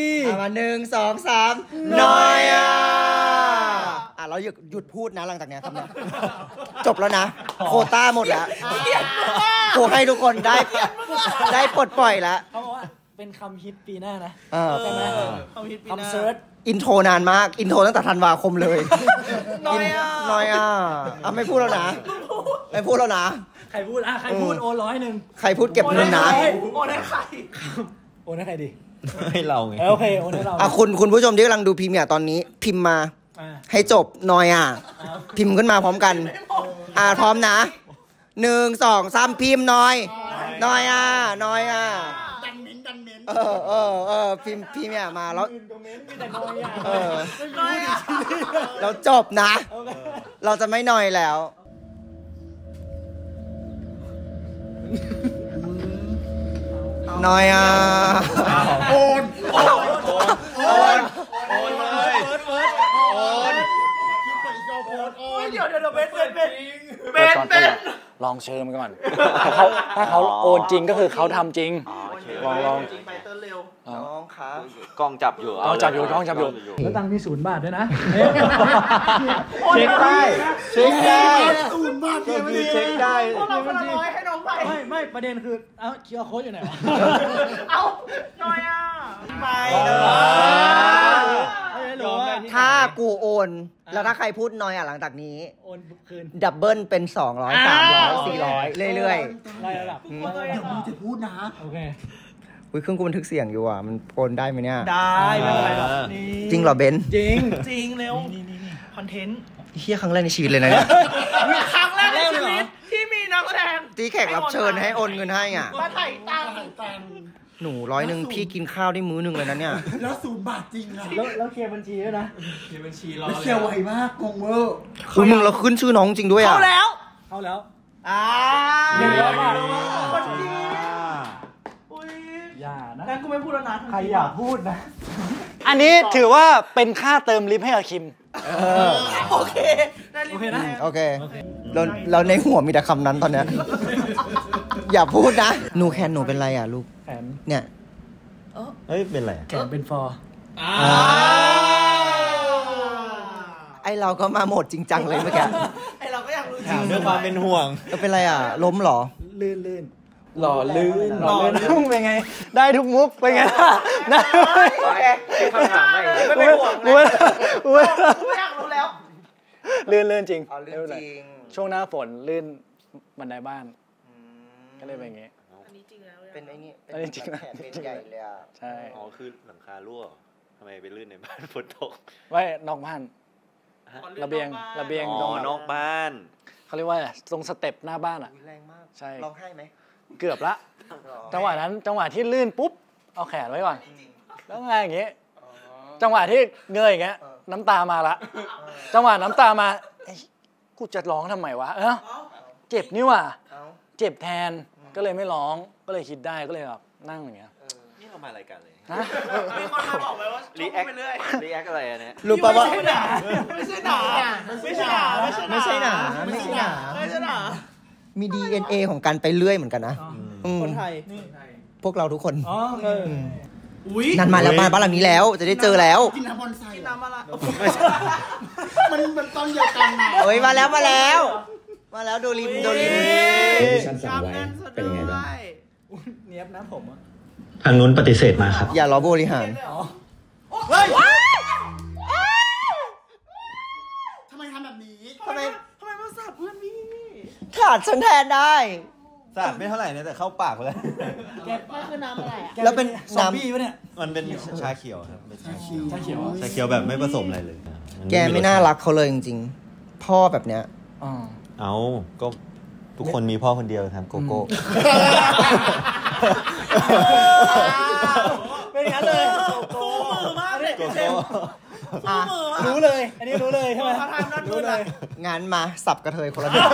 มา1 2 3หน่อยอ่ะเราหยุดพูดนะหลังจากนี้ครับจบแล้วนะโควต้าหมดแล้วโควให้ทุกคนได้ปลดปล่อยแล้วเขาบอกว่าเป็นคำฮิตปีหน้านะใช่ไหมคำฮิตปีหน้าอินโทรนานมากอินโทรตั้งแต่ธันวาคมเลยน้อยอ่ะไม่พูดแล้วนะ ใครพูดอ่ะใครพูดโอน100ใครพูดเก็บเงินนะโอนให้ใครโอนให้ใครดีให้เราไงโอเคโอนให้เราอ่ะคุณผู้ชมที่กำลังดูพิมพ์เนี่ยตอนนี้พิมพ์มาให้จบหน่อยอ่ะพิมพ์ขึ้นมาพร้อมกันอ่ะพร้อมนะ1 2 3พิมพ์หน่อยหน่อยอ่ะหน่อยอ่ะพิมพ์เนี่ยมาแล้วเราจบนะเราจะไม่หน่อยแล้วหน่อยอ่ะโอนเลยโอนเดี๋ยวเป็นลองเชิญมันก่อนถ้าเขาโอนจริงก็คือเขาทำจริงลองจริงไปเต้นเร็วน้องคะกล้องจับอยู่กล้องจับอยู่แล้วตังค์มี0 บาทด้วยนะเช็คได้0 บาทเช็คได้เราคนละร้อยให้น้องไปไม่ประเด็นคือเอ้าคิวอาร์โค้ดอยู่ไหนวะเอ้าน้อยอ่ะไม่เลยถ้ากูโอนแล้วถ้าใครพูดน้อยอ่ะหลังจากนี้โอนคืนดับเบิลเป็น200 300 400เรื่อยๆไล่ระดับอย่ามึงจะพูดนะโอเคอุ้ยเครื่องกูบันทึกเสียงอยู่อ่ะมันโอนได้ไหมเนี่ยได้เลยจริงเหรอเบนจริงเร็วคอนเทนต์เฮียครั้งแรกในชีวิตเลยนะเนี่ยครั้งแรกในชีวิตที่มีนักแสดงที่แขกรับเชิญให้โอนเงินให้อ่ะมาไถ่ตังหนู100พี่กินข้าวได้มื้อนึงเลยนะเนี่ยแล้ว0 บาทจริงนะแล้วเคลียร์บัญชีด้วยนะเคลียร์บัญชีรอเลยเคลียร์ไวมากกงเวอร์คือมึงเราขึ้นชื่อน้องจริงด้วยอ่ะเข้าแล้วคนจริงอุ้ยอย่านะงั้นกูไม่พูดแล้วนะใครอย่าพูดนะอันนี้ถือว่าเป็นค่าเติมลิฟต์ให้กับคิมโอเคได้ลิฟต์นะโอเคเราในหัวมีแต่คำนั้นตอนเนี้ยอย่าพูดนะหนูแขนหนูเป็นไรอ่ะลูกแขนเนี่ยเฮ้ยเป็นไรแขนเป็นฟอไอเราก็มาโหมดจริงจังเลยเมื่อกี้ไอเราก็อยากรู้จริงด้วยความเป็นห่วงก็เป็นไรอ่ะล้มหรอลื่นหล่อลื่นเป็นไงได้ทุกมุกเป็นไงนะคำถามไม่เป็นห่วงเลยไม่อยากรู้แล้วลื่นจริงช่วงหน้าฝนลื่นบันไดบ้านก็เลยเป็นอย่างงี้อันนี้จริงแล้วเป็นไอ้นี่เป็นจริงนะเป็นใหญ่เลยอ่ะใช่อ๋อคือหลังคารั่วทำไมไปลื่นในบ้านฝนตกไว้นอกบ้านระเบียงอ๋อนอกบ้านเขาเรียกว่าตรงสเต็ปหน้าบ้านอ่ะแรงมากใช่ร้องไห้ไหมเกือบละจังหวะที่ลื่นปุ๊บเอาแขนไว้ก่อนแล้วไงอย่างงี้จังหวะที่เงยอย่างเงี้ยน้ำตามาละจังหวะน้ำตามากูจะร้องทำไมวะเจ็บนี่ว่ะเจ็บแทนก็เลยไม่ร้องก็เลยคิดได้ก็เลยแบบนั่งอย่างเงี้ยนี่เรามารายการเลยนะมีคนมาบอกเลยว่ารีแอคอะไรเนี่ยรู้ป่ะว่าไม่ใช่หนามี DNA ของการไปเรื่อยเหมือนกันนะคนไทยพวกเราทุกคนนั่นมาแล้วบ้านหลังนี้แล้วจะได้เจอแล้วกินน้ำบอนไซกินน้ำอะไรมันตอนเดียวกันนะเฮ้ยมาแล้วโดริมชั้นสั่งไว้เป็นยังไงบ้างเนี้ยนะผมอ่ะทางนู้นปฏิเสธมาครับอย่ารอบริหารทำไมทำแบบนี้ทำไมมาสาดเพื่อนพี่ขาดฉันแทนได้สาดไม่เท่าไหร่นะแต่เข้าปากเลยแกไม่คือน้ำอะไรอ่ะแล้วเป็นน้ำบี้วะเนี่ยมันเป็นชาเขียวครับชาเขียวแบบไม่ผสมอะไรเลยแกไม่น่ารักเขาเลยจริงๆพ่อแบบเนี้ยเอาก็ทุกคนมีพ่อคนเดียวทำโกโก้เป็นงั้นเลยโกโก้มือมากเลยรู้เลยอันนี้รู้เลยใช่ไหมรู้เลยงั้นมาสับกระเทยคนละเดียว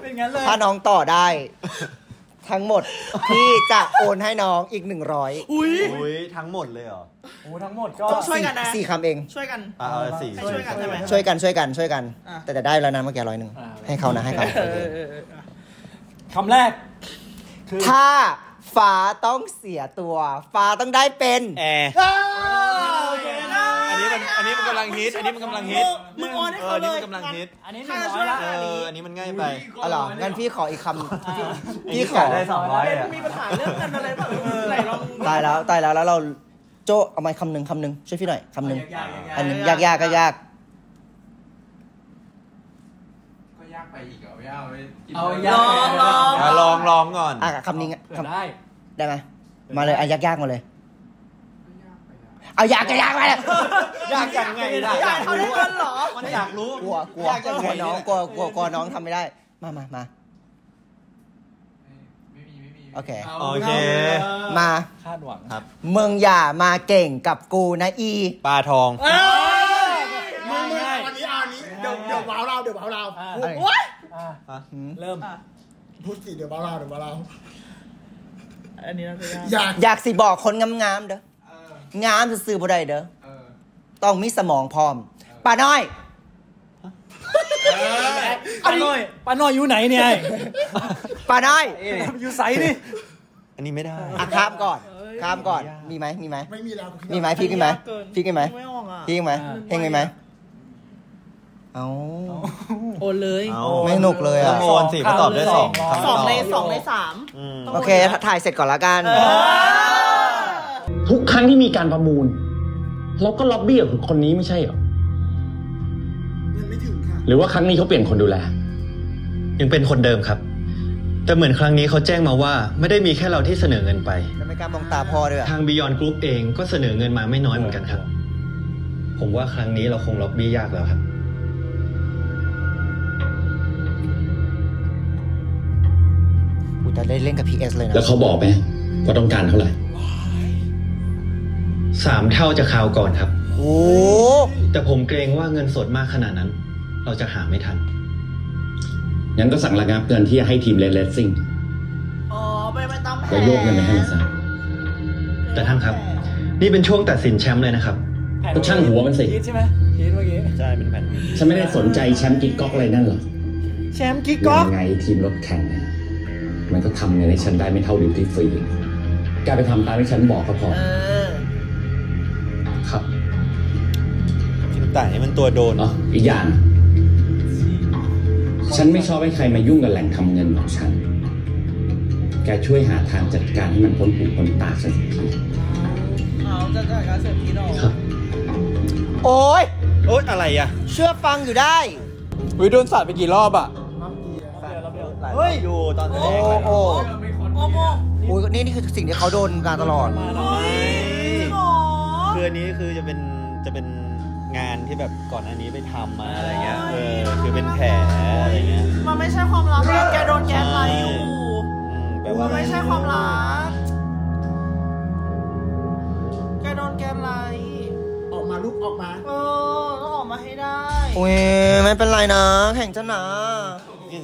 เป็นงั้นเลยถ้าน้องต่อได้ทั้งหมดที่จะโอนให้น้องอีก100อุ้ยทั้งหมดเลยเหรอโอ้ทั้งหมดก็ช่วยกันนะ4 คำเองช่วยกันช่วยกันแต่จะได้แล้วนะเมื่อกี้100ให้เขานะให้เขาคำแรกถ้าฟ้าต้องเสียตัวฟ้าต้องได้เป็นแอร์อันนี้มันกำลังฮิตมึงออนให้เขาเลยอันนี้100ละอันนี้มันง่ายไปหรองั้นพี่ขออีกคำพี่ขอได้200อ่ะมีปัญหาเรื่องกันอะไรบ้างตายแล้วแล้วเราโจเอาไม้คำหนึ่งช่วยพี่หน่อยคำหนึ่งอันนี้ยาก ยากไปอีกเหรอไม่เอาเอาลองก่อนคำนี้ได้ไหมมาเลยยากมาเลยเอาอยากไปเลยอยากยังไงได้อยากรู้กันหรอมันอยากรู้กลัวน้องกลัวน้องทำไม่ได้มาโอเคมาคาดหวังครับมึงอย่ามาเก่งกับกูนะอีปลาทองเดี๋ยวเบาเราเริ่มพูดสิเดี๋ยวเบาเราอันนี้อยากสิบอกคนงามๆเด้องามซื่อๆบ่ได้เด้อต้องมีสมองพร้อมป้าน้อยป้าน้อยอยู่ไหนเนี่ยป้าน้อยอยู่ไสนี่อันนี้ไม่ได้อ่ะข้ามก่อนมีไหมไม่มีแล้วมีไหมพี่กินไหมเฮงไหมเอาโอนเลยไม่หนุกเลยอ่ะโอนสิตอบได้2 ใน 3โอเคถ่ายเสร็จก่อนละกันทุกครั้งที่มีการประมูลเราก็ล็อบบี้กับคนนี้ไม่ใช่หรอหรือว่าครั้งนี้เขาเปลี่ยนคนดูแลยังเป็นคนเดิมครับแต่เหมือนครั้งนี้เขาแจ้งมาว่าไม่ได้มีแค่เราที่เสนอเงินไปไม่กล้ามองตาพอด้วยทาง Beyond Group เองก็เสนอเงินมาไม่น้อยเหมือนกันครับผมว่าครั้งนี้เราคงล็อบบี้ยากแล้วครับกูจะได้เล่นกับ PS เลยนะแล้วเขาบอกไหมว่าต้องการเท่าไหร่3 เท่าจะคราวก่อนครับโอ้แต่ผมเกรงว่าเงินสดมากขนาดนั้นเราจะหาไม่ทันงั้นก็สั่งระงับเงินที่ให้ทีมเลสซิ่งอ๋อไปตามแผนจะโยกเงินไปให้ซะแต่ท่านครับนี่เป็นช่วงตัดสินแชมป์เลยนะครับก็ช่างหัวมันสิใช่ไหมพีทเมื่อกี้ใช่เป็นแผนฉันไม่ได้สนใจแชมป์กิ๊กก๊อกอะไรนั่นหรอกแชมป์กิ๊กก๊อกยังไงทีมรถแข่งมันก็ทำเงินให้ฉันได้ไม่เท่าดิวตี้ฟรีกล้าไปทำตามที่ฉันบอกก็พอครับที่ต่างนี่มันตัวโดนอีกอย่างฉันไม่ชอบให้ใครมายุ่งกับแหล่งทำเงินของฉันแกช่วยหาทางจัดการให้มันพ้นหูพ้นตาสักทีเอาจัดการเสร็จทีเราครับโอ๊ยอะไรอ่ะเชื่อฟังอยู่ได้วิโดนสัตว์ไปกี่รอบอ่ะเฮ้ยอยู่ตอนแรกโอ้ยนี่คือสิ่งที่เขาโดนการตลอดคืออันนี้คือจะเป็นงานที่แบบก่อนอันนี้ไปทำมาอะไรเงี้ยคือเป็นแผลอะไรเงี้ยมันไม่ใช่ความรักแกโดนแกไล่อยู่มันไม่ใช่ความรักแกโดนแกไล่ออกมาลุกออกมาต้องออกมาให้ได้โอ้ยไม่เป็นไรนะแข่งชนะอยู่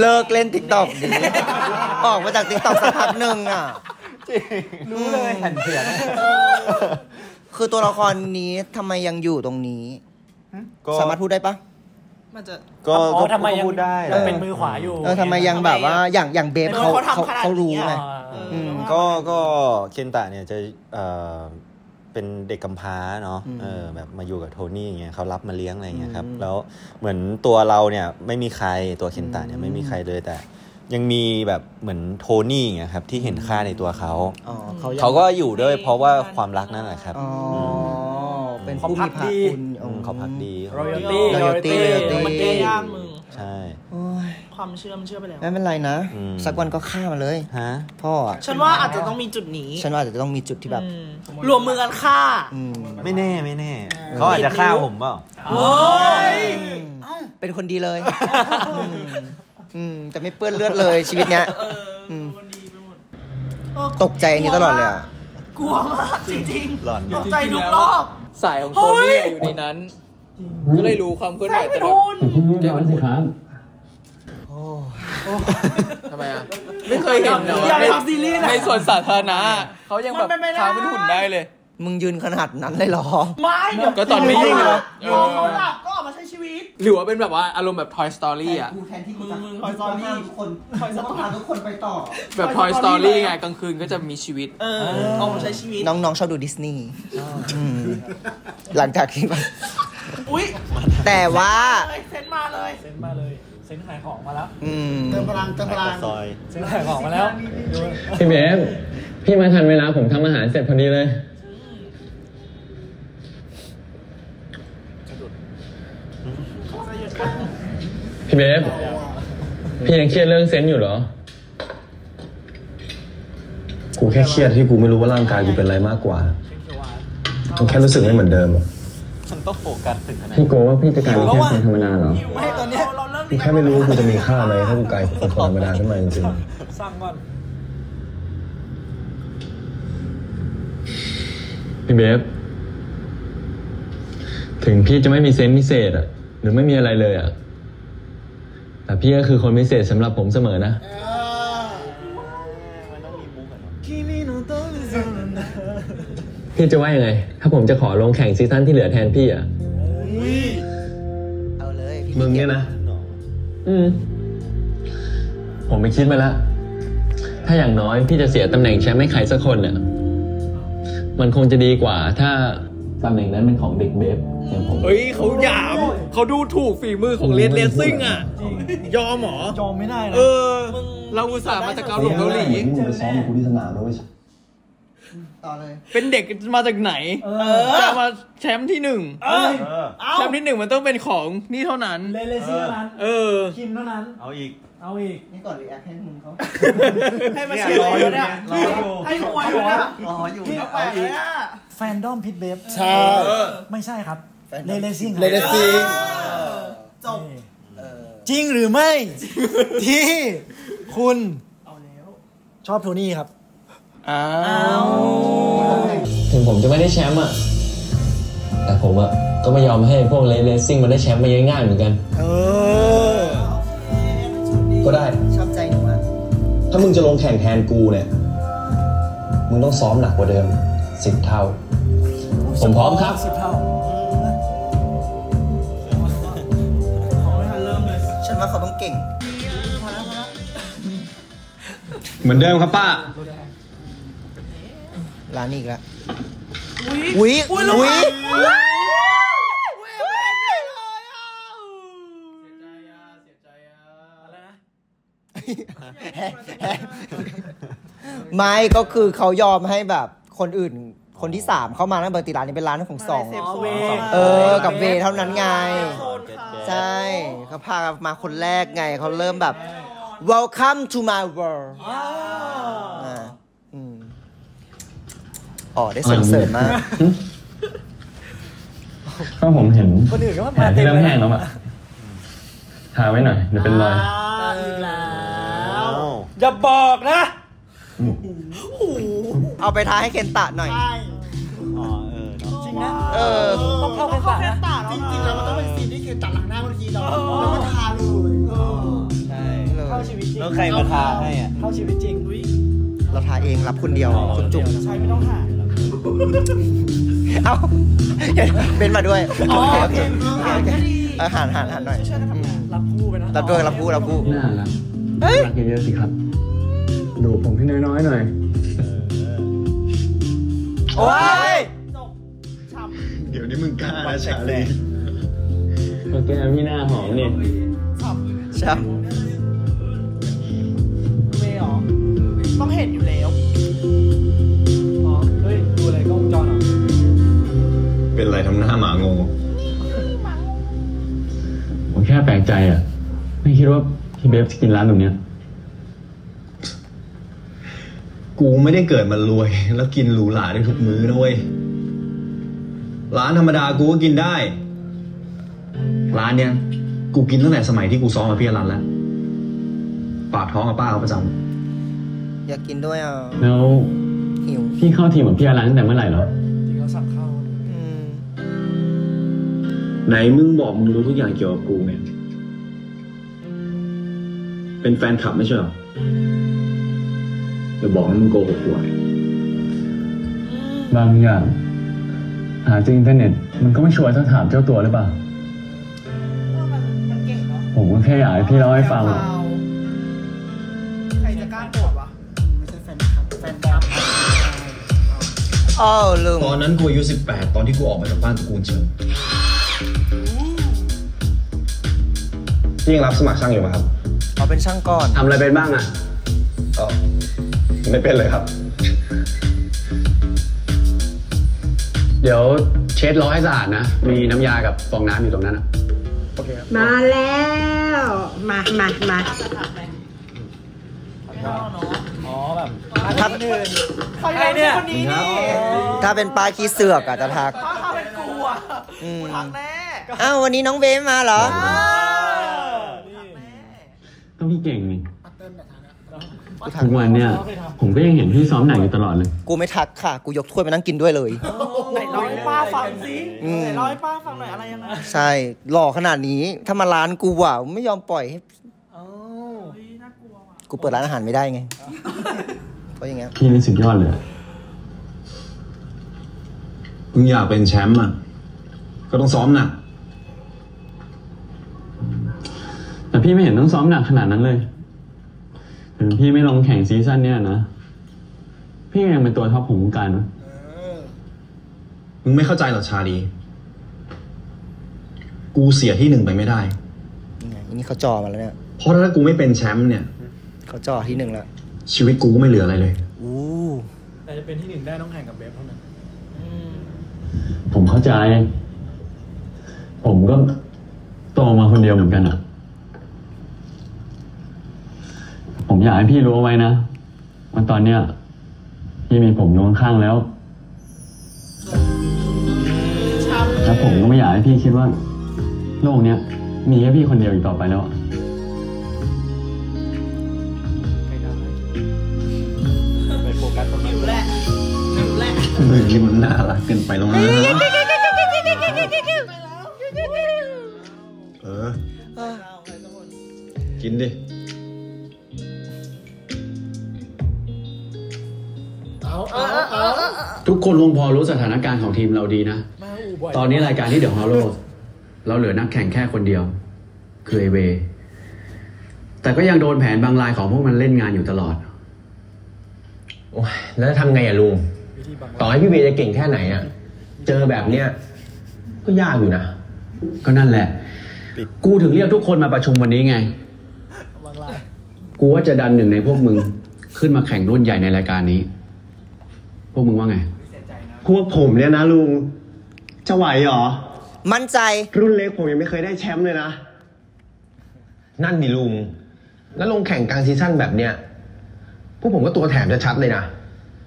เลิกเล่น TikTok ออกมาจาก TikTok สักพักหนึ่งอ่ะรู้เลยหันเถื่อนคือตัวละครนี้ทำไมยังอยู่ตรงนี้สามารถพูดได้ปะมันจะก็ทำไมยังพูดได้เป็นมือขวาอยู่ทำไมยังแบบว่าอย่างเบฟเขารู้ไงก็เคนตะเนี่ยจะเป็นเด็กกำพร้าเนาะแบบมาอยู่กับโทนี่อย่างเงี้ยเขารับมาเลี้ยงอะไรเงี้ยครับแล้วเหมือนตัวเราเนี่ยไม่มีใครตัวเคนตะเนี่ยไม่มีใครเลยแต่ยังมีแบบเหมือนโทนี่อย่างเงี้ยครับที่เห็นค่าในตัวเขาก็อยู่ด้วยเพราะว่าความรักนั่นแหละครับเป็นผู้มีพระคุณเขาพักดี royalty มันแก้ยากมึงใช่ความเชื่อไปแล้วไม่เป็นไรนะสักวันก็ฆ่ามาเลยฮะพ่อฉันว่าอาจจะต้องมีจุดนี้ฉันว่าอาจจะต้องมีจุดที่แบบรวมมือกันฆ่าไม่แน่เขาอาจจะฆ่าผมเปล่าโอ้ยเป็นคนดีเลยแต่ไม่เปื้อนเลือดเลยชีวิตเนี้ยตกใจอย่างนี้ตลอดเลยอ่ะกลัวมากจริงๆตกใจทุกรอบสายของโทนี่อยู่ในนั้นก็เลยรู้ความเคลื่อนไหวตลอดแกมันสิครับทำไมอ่ะไม่เคยเห็นเนาะในส่วนสาธารณะเขายังแบบขาเป็นหุ่นได้เลยมึงยืนขนาดนั้นเลยหรอไม่ก็ตอนไม่ยิ่งเลยเขาหลับก็ออกมาใช้ชีวิตหรือว่าเป็นแบบว่าอารมณ์แบบ Toy Story อ่ะแทนที่มึง Toy Story ทุกคนไปต่อแบบ Toy Story ไงกลางคืนก็จะมีชีวิตออกมาใช้ชีวิตน้องๆชอบดูดิสนีย์หลังจากที่อุ้ยแต่ว่าเซ็นมาเลยเส้นขายของมาแล้วเติมพลังเส้นขายของมาแล้วพี่เบฟพี่มาทันเวลาผมทำอาหารเสร็จพอดีเลย พี่เบฟพี่ยังเครียดเรื่องเซนต์อยู่เหรอกูแค่เครียดที่กูไม่รู้ว่าร่างกายกูเป็นอะไรมากกว่ากูแค่รู้สึกไม่เหมือนเดิมอ่ะฉันต้องโฟกัสถึงขนาดพี่โกว่าพี่จะกลายเป็นคนธรรมดาเหรอไม่ตอนนี้กูแค่ไม่รู้กูจะมีค่าไหมถ้ากูกลายเป็นคนธรรมดาขึ้นมาจริงๆสร้างก่อนพี่เบฟถึงพี่จะไม่มีเซนต์พิเศษอ่ะหรือไม่มีอะไรเลยอ่ะแต่พี่ก็คือคนพิเศษสำหรับผมเสมอนะพี่จะว่ายังไงถ้าผมจะขอลงแข่งซีซั่นที่เหลือแทนพี่อ่ะมึงเนี่ยนะผมไปคิดมาแล้วถ้าอย่างน้อยพี่จะเสียตำแหน่งแชมป์ให้ใครสักคนเนี่ยมันคงจะดีกว่าถ้าตำแหน่งนั้นเป็นของเด็กเบฟอย่างผมเฮ้ยเขาหยามเขาดูถูกฝีมือของเลดเลสซิ่งอ่ะยอมหรอยอมไม่ได้นะเราอุตส่าห์มาจากเกาหลีมึงไปซ้อมกับกูที่สนามแล้วเว้ยเป็นเด็กมาจากไหนจะมาแชมป์ที่หนึ่งแชมป์ที่หนึ่งมันต้องเป็นของนี่เท่านั้นเลเลซี่เท่านั้นคิมเท่านั้นเอาอีกนี่ก่อนรีแอคให้มึงเขาให้มาเชียร์อยู่เนี่ยให้มวยอยู่นะอยู่นะแฟนดอมพิทเบฟใช่ไม่ใช่ครับเลเลซี่จบจริงหรือไม่ที่คุณชอบโทนี่ครับถึงผมจะไม่ได้แชมป์อ่ะแต่ผมอ่ะก็ไม่ยอมให้พวกเลสซิ่งมันได้แชมป์มาง่ายๆเหมือนกันก็ได้ชอบใจหนูอ่ะถ้ามึงจะลงแข่งแทนกูเนี่ยมึงต้องซ้อมหนักกว่าเดิม10 เท่าผมพร้อมครับ10 เท่าฉันว่าเขาต้องเก่งเหมือนเดิมครับป้าร้านนี้อีกแล้วอุ้ยไม่ก็คือเขายอมให้แบบคนอื่นคนที่3เข้ามานะปกติร้านนี้เป็นร้านของ2กับเวเท่านั้นไงใช่เขาพามาคนแรกไงเขาเริ่มแบบ welcome to my worldอ๋อได้เสริมมากก็ผมเห็นคนอื่นก็มาที่เริ่มแห้งแล้วอะทาไว้หน่อยเดี๋ยวเป็นรอยอย่าบอกนะเอาไปทาให้เคนตะหน่อยจริงนะต้องเข้าเคนตะนะจริงๆแล้วมันต้องเป็นซีนที่เคนตะหลังหน้าบางทีเราแล้วก็ทาเลยใช่เข้าชีวิตจริงแล้วใครมาทาให้อะเข้าชีวิตจริงเราทาเองรับคนเดียวคุณจุ๋มใช่ไม่ต้องหาเอาเป็นมาด้วยหันหน่อยรับคู่ไปนะรับคู่น่ารักเยอะๆสิครับดูผมให้น้อยๆหน่อยโอ้ยเดี๋ยวนี้มึงกล้านะฉาเลยโอเคพี่หน้าหอมนี่ช้ำไม่หรอต้องเห็นอยู่แล้วเป็นอะไรทำหน้าหมางงผมแค่แปลกใจอ่ะไม่คิดว่าพี่เบฟจะกินร้านตรงเนี้ยกูไม่ได้เกิดมารวยแล้วกินหรูหราได้ทุกมื้อนะเว้ยร้านธรรมดากูก็กินได้ร้านเนี้ยกูกินตั้งแต่สมัยที่กูซ้อมกับพี่อรันแล้วปากท้องกับป้าเขาประจำอยากกินด้วยอ่ะแล้วพี่เข้าทีมกับพี่อรันตั้งแต่เมื่อไหร่เหรอที่เขาสั่งเข้าไหนมึงบอกมึงรู้ทุกอย่างเกี่ยวกับกูไงเป็นแฟนคลับไม่ใช่หรอจะบอกว่ามึงโกหกกูบางอย่างหาจากอินเทอร์เน็ตมันก็ไม่ชัวร์ต้องถามเจ้าตัวหรือเปล่าผมก็แค่อยากให้พี่เล่าให้ฟังใครจะกล้าโกรธวะไม่ใช่แฟนคลับลืมตอนนั้นกูอายุ18ตอนที่กูออกมาจากบ้านกูเจอพี่ยังรับสมัครช่างอยู่ไหมครับเอาเป็นช่างก่อนทำอะไรเป็นบ้างอ่ะไม่เป็นเลยครับเดี๋ยวเช็ดล้อให้สะอาดนะมีน้ำยากับฟองน้ำอยู่ตรงนั้นนะ โอเคครับมาแล้วมาอ๋อแบบทักใครเนี่ยคนนี้นี่ถ้าเป็นปลาขี้เสือกอะจะทักถ้าเป็นกูอะทักแม่อ้าววันนี้น้องเวฟมาเหรอต้องพี่เก่งนี่ทุกวันเนี่ยผมก็ยังเห็นพี่ซ้อมหนังอยู่ตลอดเลยกูไม่ทักค่ะกูยกถ้วยไปนั่งกินด้วยเลยไหนร้อยป้าฟังสิไหนร้อยป้าฟังหน่อยอะไรยังไงใช่หล่อขนาดนี้ถ้ามาร้านกูว่ะไม่ยอมปล่อยให้กูเปิดร้านอาหารไม่ได้ไงเพราะอย่างเงี้ยพี่นี่สุดยอดเลยมึงอยากเป็นแชมป์อ่ะก็ต้องซ้อมหนักแต่พี่ไม่เห็นต้องซ้อมหนักขนาดนั้นเลยถึงพี่ไม่ลงแข่งซีซั่นเนี่ยนะพี่ยังเป็นตัวท็อปของวงการนะมึงไม่เข้าใจหรอชาลีกูเสียที่1ไปไม่ได้นี่เขาจ่อมาแล้วเนี่ยเพราะถ้ากูไม่เป็นแชมป์เนี่ยเขาจ่อที่1แล้วชีวิตกูก็ไม่เหลืออะไรเลยแต่จะเป็นที่1ได้ต้องแข่งกับเบฟเท่านั้นผมเข้าใจผมก็โตมาคนเดียวเหมือนกันอ่ะผมอยากให้พี่รู้ไว้นะว่าตอนเนี้ยพี่มีผมอยู่ข้างๆแล้วและผมก็ไม่อยากให้พี่คิดว่าโลกเนี้ยมีแค่พี่คนเดียวอีกต่อไปแล้วมือนี่มันน่ารักเกินไปแล้วนะกินดิทุกคนลงพอรู้สถานการณ์ของทีมเราดีนะตอนนี้รายการที่เดี๋ยวฮอลโลเราเหลือนักแข่งแค่คนเดียวคือไอเวแต่ก็ยังโดนแผนบางรายของพวกมันเล่นงานอยู่ตลอดโอ้ยแล้วทำไงอะลุงต่อให้พี่เวจะเก่งแค่ไหนอะเจอแบบเนี้ยก็ยากอยู่นะก็นั่นแหละกูถึงเรียกทุกคนมาประชุมวันนี้ไงกูว่าจะดันหนึ่งในพวกมึงขึ้นมาแข่งรุ่นใหญ่ในรายการนี้พวกมึงว่าไงพวกผมเนี่ยนะลุงจะไหวหรอมั่นใจรุ่นเล็กผมยังไม่เคยได้แชมป์เลยนะนั่นดิลุงแล้วลงแข่งกลางซีซั่นแบบเนี้ยพวกผมก็ตัวแถมจะชัดเลยนะ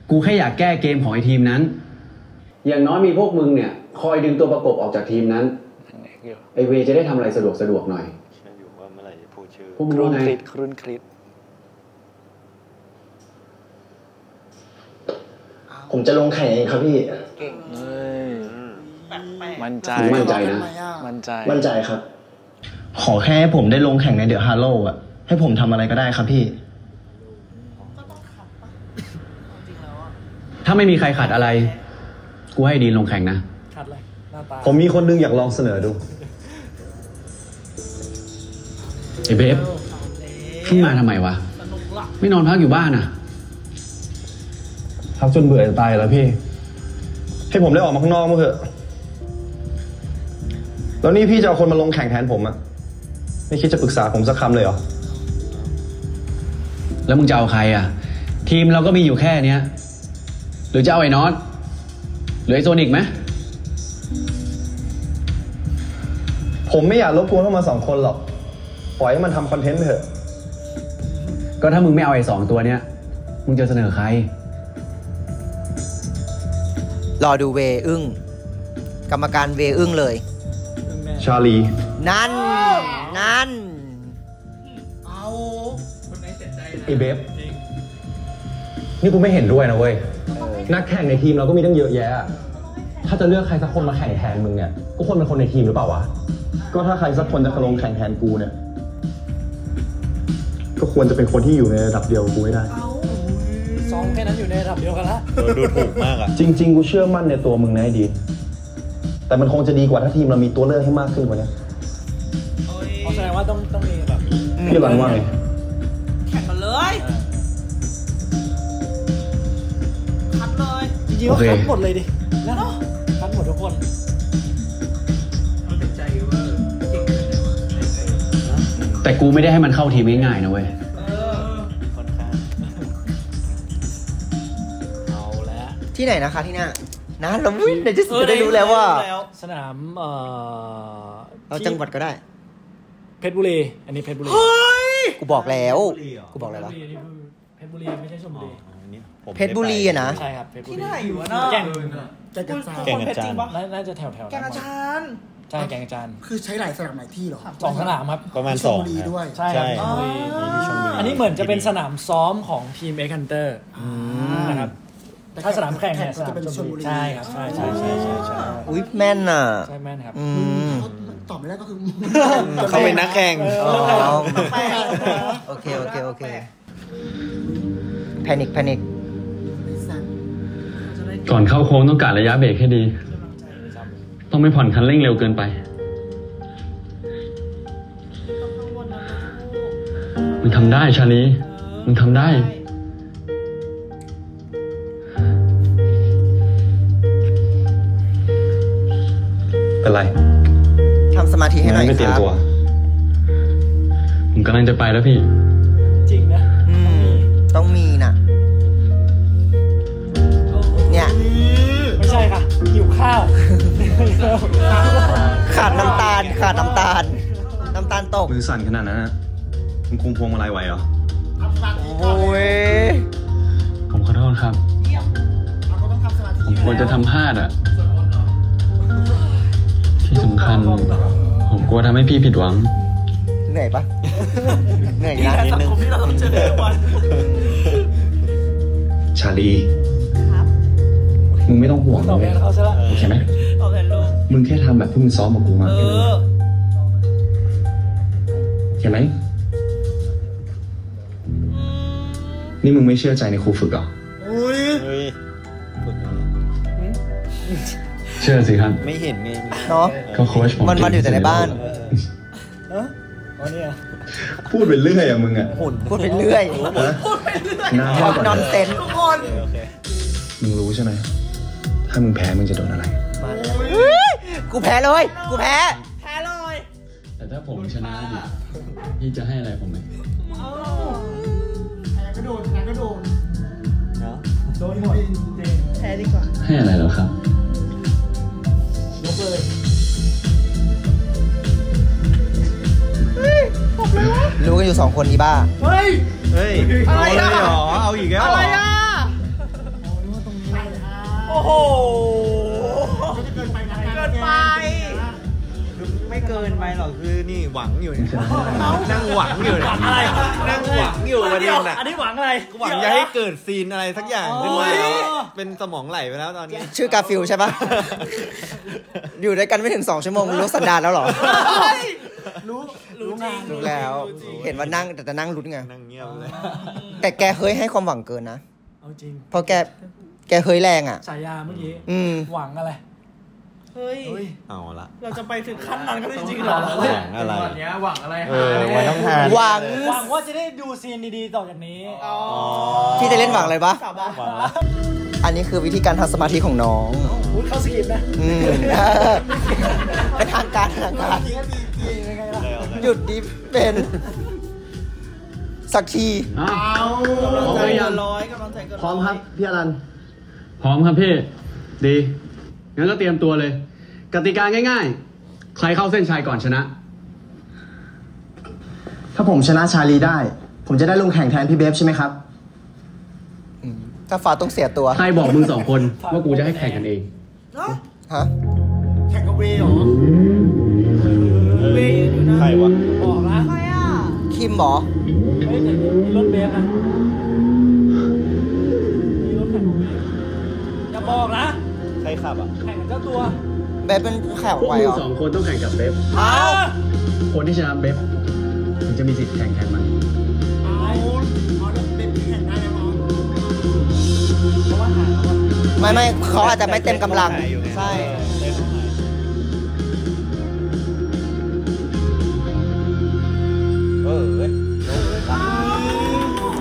กูแค่อยากแก้เกมของไอ้ทีมนั้นอย่างน้อยมีพวกมึงเนี่ยคอยดึงตัวประกบออกจากทีมนั้นไอเวจะได้ทำอะไรสะดวกหน่อยพวกมึงรู้ไงคลื่นคลิปผมจะลงแข่งเองครับพี่มั่นใจนะมั่นใจครับขอแค่ให้ผมได้ลงแข่งในเดอะฮาร์โลว์อ่ะให้ผมทำอะไรก็ได้ครับพี่ถ้าไม่มีใครขัดอะไรกูให้ดีนลงแข่งนะขัดเลยผมมีคนนึงอยากลองเสนอดูไอ้เบฟขึ้นมาทำไมวะไม่นอนพักอยู่บ้านอ่ะพักจนเบื่อตายแล้วพี่ให้ผมได้ออกมาข้างนอกมั้งเถอะแล้วนี่พี่จะเอาคนมาลงแข่งแทนผมอะไม่คิดจะปรึกษาผมสักคำเลยเหรอแล้วมึงจะเอาใครอะทีมเราก็มีอยู่แค่เนี้ยหรือจะเอาไอ้น็อตหรือไอ้โซนิกไหมผมไม่อยากรบกวนพวกมัน2 คนหรอกปล่อยให้มันทำคอนเทนต์เถอะก็ถ้ามึงไม่เอาไอ้2ตัวเนี้ยมึงจะเสนอใครรอดูเวอึ้งกรรมการเวอึ้งเลยชาลีนั่นเอาคนไหนเสียใจนะไอเบฟนี่กูไม่เห็นด้วยนะเว้ยนักแข่งในทีมเราก็มีตั้งเยอะแยะถ้าจะเลือกใครสักคนมาแข่งแทนมึงเนี่ยก็ควรเป็นคนในทีมหรือเปล่าวะก็ถ้าใครสักคนจะลงแข่งแทนกูเนี่ยก็ควรจะเป็นคนที่อยู่ในระดับเดียวกูให้ได้ซองแค่นั้นอยู่ในระดับเดียวกันละดูถูกมากอะจริงๆกูเชื่อมั่นในตัวมึงนะไอ้ดีแต่มันคงจะดีกว่าถ้าทีมเรามีตัวเลือกให้มากขึ้นกว่านี้เพราะแสดงว่าต้องมีแบบพี่หลังว่าไงแข่งกันเลยคัดเลยจริงๆก็คัดหมดเลยดิแล้วเนาะคัดหมดทุกคนแต่กูไม่ได้ให้มันเข้าทีมง่ายๆนะเว้ยที่ไหนนะคะที่น่ะนะเราไม่ได้จะได้รู้แล้วว่าสนามเอาจังหวัดก็ได้ เพชรบุรีอันนี้เพชรบุรีเฮ้ยกูบอกแล้วกูบอกอะไรวะเพชรบุรีไม่ใช่ชมบุรีเพชรบุรีอะนะใช่ครับที่ไหนอยู่นะแก่งจะจัดสารแก่งกระจานน่าจะแถวแถวแก่งกระจานใช่แก่งกระจานคือใช้หลายสนามหลายที่หรอสองสนามครับประมาณสองด้วยใช่ชมบุรีอันนี้เหมือนจะเป็นสนามซ้อมของทีมเอ็กซ์ฮันเตอร์นะครับถ้าสนามแข่งเนี่ยสนามชมบุรีใช่ครับใช่ใช่ใช่ใช่อุ้ยแม่นอ่ะใช่แม่นครับตอบไม่ได้ก็คือเขาเป็นนักแข่งโอเคโอเคโอเคแพนิคแพนิคก่อนเข้าโค้งต้องกะระยะเบรกให้ดีต้องไม่ผ่อนคันเร่งเร็วเกินไปมึงทำได้ชาลีมึงทำได้เป็นไรทำสมาธิให้หน่อยครับไม่เตรียมตัวผมกำลังจะไปแล้วพี่จริงนะต้องมีนะเนี่ยไม่ใช่ค่ะหิวข้าวขาดน้ำตาลขาดน้ำตาลน้ำตาลตกมือสั่นขนาดนั้นนะคุณคุมพวงมาลัยไหวเหรอโอ้ยผมขอโทษครับผมควรจะทำพลาดอ่ะที่สำคัญผมกลัวทำให้พี่ผิดหวังเหนื่อยปะเหนื่อยนะนิดนึงชาลีมึงไม่ต้องห่วงเลยโอเคไหมมึงแค่ทำแบบที่มึงซ้อมกับกูมาเห็นไหมนี่มึงไม่เชื่อใจในครูฝึกเหรอเชื่อสิครับไม่เห็นไงเนาะก็โค้ชผมมันอยู่แต่ในบ้านพูดไปเรื่อยอะมึงอะพูดไปเรื่อยนอนเซนทุกคนมึงรู้ใช่ไหมถ้ามึงแพ้มึงจะโดนอะไรกูแพ้เลยกูแพ้เลยแต่ถ้าผมชนะพี่จะให้อะไรผมไหมแพ้ก็โดนโดนหมดแพ้ดีกว่าให้อะไรเหรอครับยกเลยรู้กันอยู่สองคนอีบ้าเฮ้ยอะไรอ่ะเอาอีกแล้วอะไรอ่ะโอ้โหเกินไปไม่เกินไปหรอกคือนี่หวังอยู่เนี่ยนั่งหวังอยู่เนี่ยอะไรนั่งหวังอยู่วันนี้น่ะอันนี้หวังอะไรหวังจะให้เกิดซีนอะไรสักอย่างขึ้นมาเป็นสมองไหลไปแล้วตอนนี้ชื่อกาฟิลใช่ปะอยู่ด้วยกันไม่ถึง2ชั่วโมงรู้สันดานแล้วหรอรู้แล้วเห็นว่านั่งแต่นั่งลุ้นไงนั่งเงียบเลยแต่แกเคยให้ความหวังเกินนะเอาจริงเพราะแกเคยแรงอ่ะฉายาเมื่อกี้หวังอะไรเฮ้ยเอาละเราจะไปถึงขั้นนั้นก็จริงๆหรอหวังอะไรวันนี้หวังอะไรหวังว่าจะได้ดูซีนดีๆต่อจากนี้ที่จะเล่นหวังอะไรปะอันนี้คือวิธีการทำสมาธิของน้องพูดเข้าสกิปนะเป็นทางการหยุดดิเป็นสักทีเอาพร้อมครับพี่อรันพร้อมครับพี่ดีงั้นก็เตรียมตัวเลยกติกาง่ายๆใครเข้าเส้นชัยก่อนชนะถ้าผมชนะชาลีได้ผมจะได้ลงแข่งแทนพี่เบฟใช่ไหมครับถ้าฝาต้องเสียตัวใครบอกมึงสองคนว่ากูจะให้แข่งกันเองฮะแข่งกับเวย์หรอเวย์อยู่นะใครวะบอกนะใครอ่ะคิมหรอไม่ใช่รถเบฟนะมีรถแข่งอย่าบอกนะใครขับอ่ะแข่งกับเจ้าตัวเบฟเป็นแข่งไวหรอสองคนต้องแข่งกับเบฟคนที่ชนะเบฟถึงจะมีสิทธิ์แข่งแทนมันไม่เขาอาจจะไม่เต็มกำลังใช่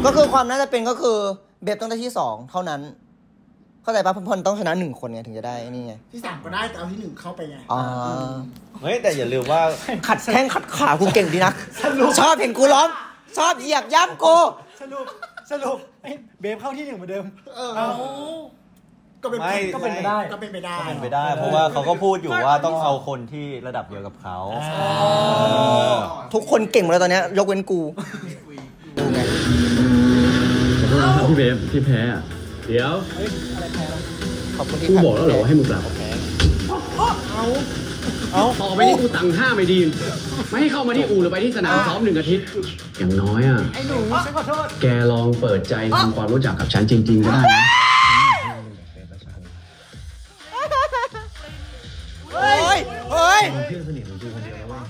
ก็คือความน่าจะเป็นก็คือเบฟต้องได้ที่2เท่านั้นเข้าใจป่ะพลต้องชนะ1คนไงถึงจะได้นี่ไงที่3ก็ได้แต่เอาที่1เข้าไปไงอ๋อเฮ้ยแต่อย่าลืมว่าขัดแข้งขัดขากูเก่งดีนักชอบเห็นกูร้องชอบเหยียบย่ำกูสรุปเบฟเข้าที่1เหมือนเดิม ก็เป็นไปได้เพราะว่าเขาก็พูดอยู่ว่าต้องเอาคนที่ระดับเดียวกับเขาทุกคนเก่งหมดแล้วตอนนี้ยกเว้นกูไงพี่เบฟที่แพ้อ่ะเดี๋ยวกูบอกแล้วเหรอว่าให้มึงกลับเอาต่อไปนี่กูตังค่าไม่ดีไม่ให้เข้ามาที่อู่หรือไปที่สนามซ้อมหนึ่งอาทิตย์อย่างน้อยอ่ะไอ้หนูฉันขอโทษแกลองเปิดใจทำความรู้จักกับฉันจริงๆก็ได้นะเฮ้ยเพื่อนสนิทของกูคนเดียวว่า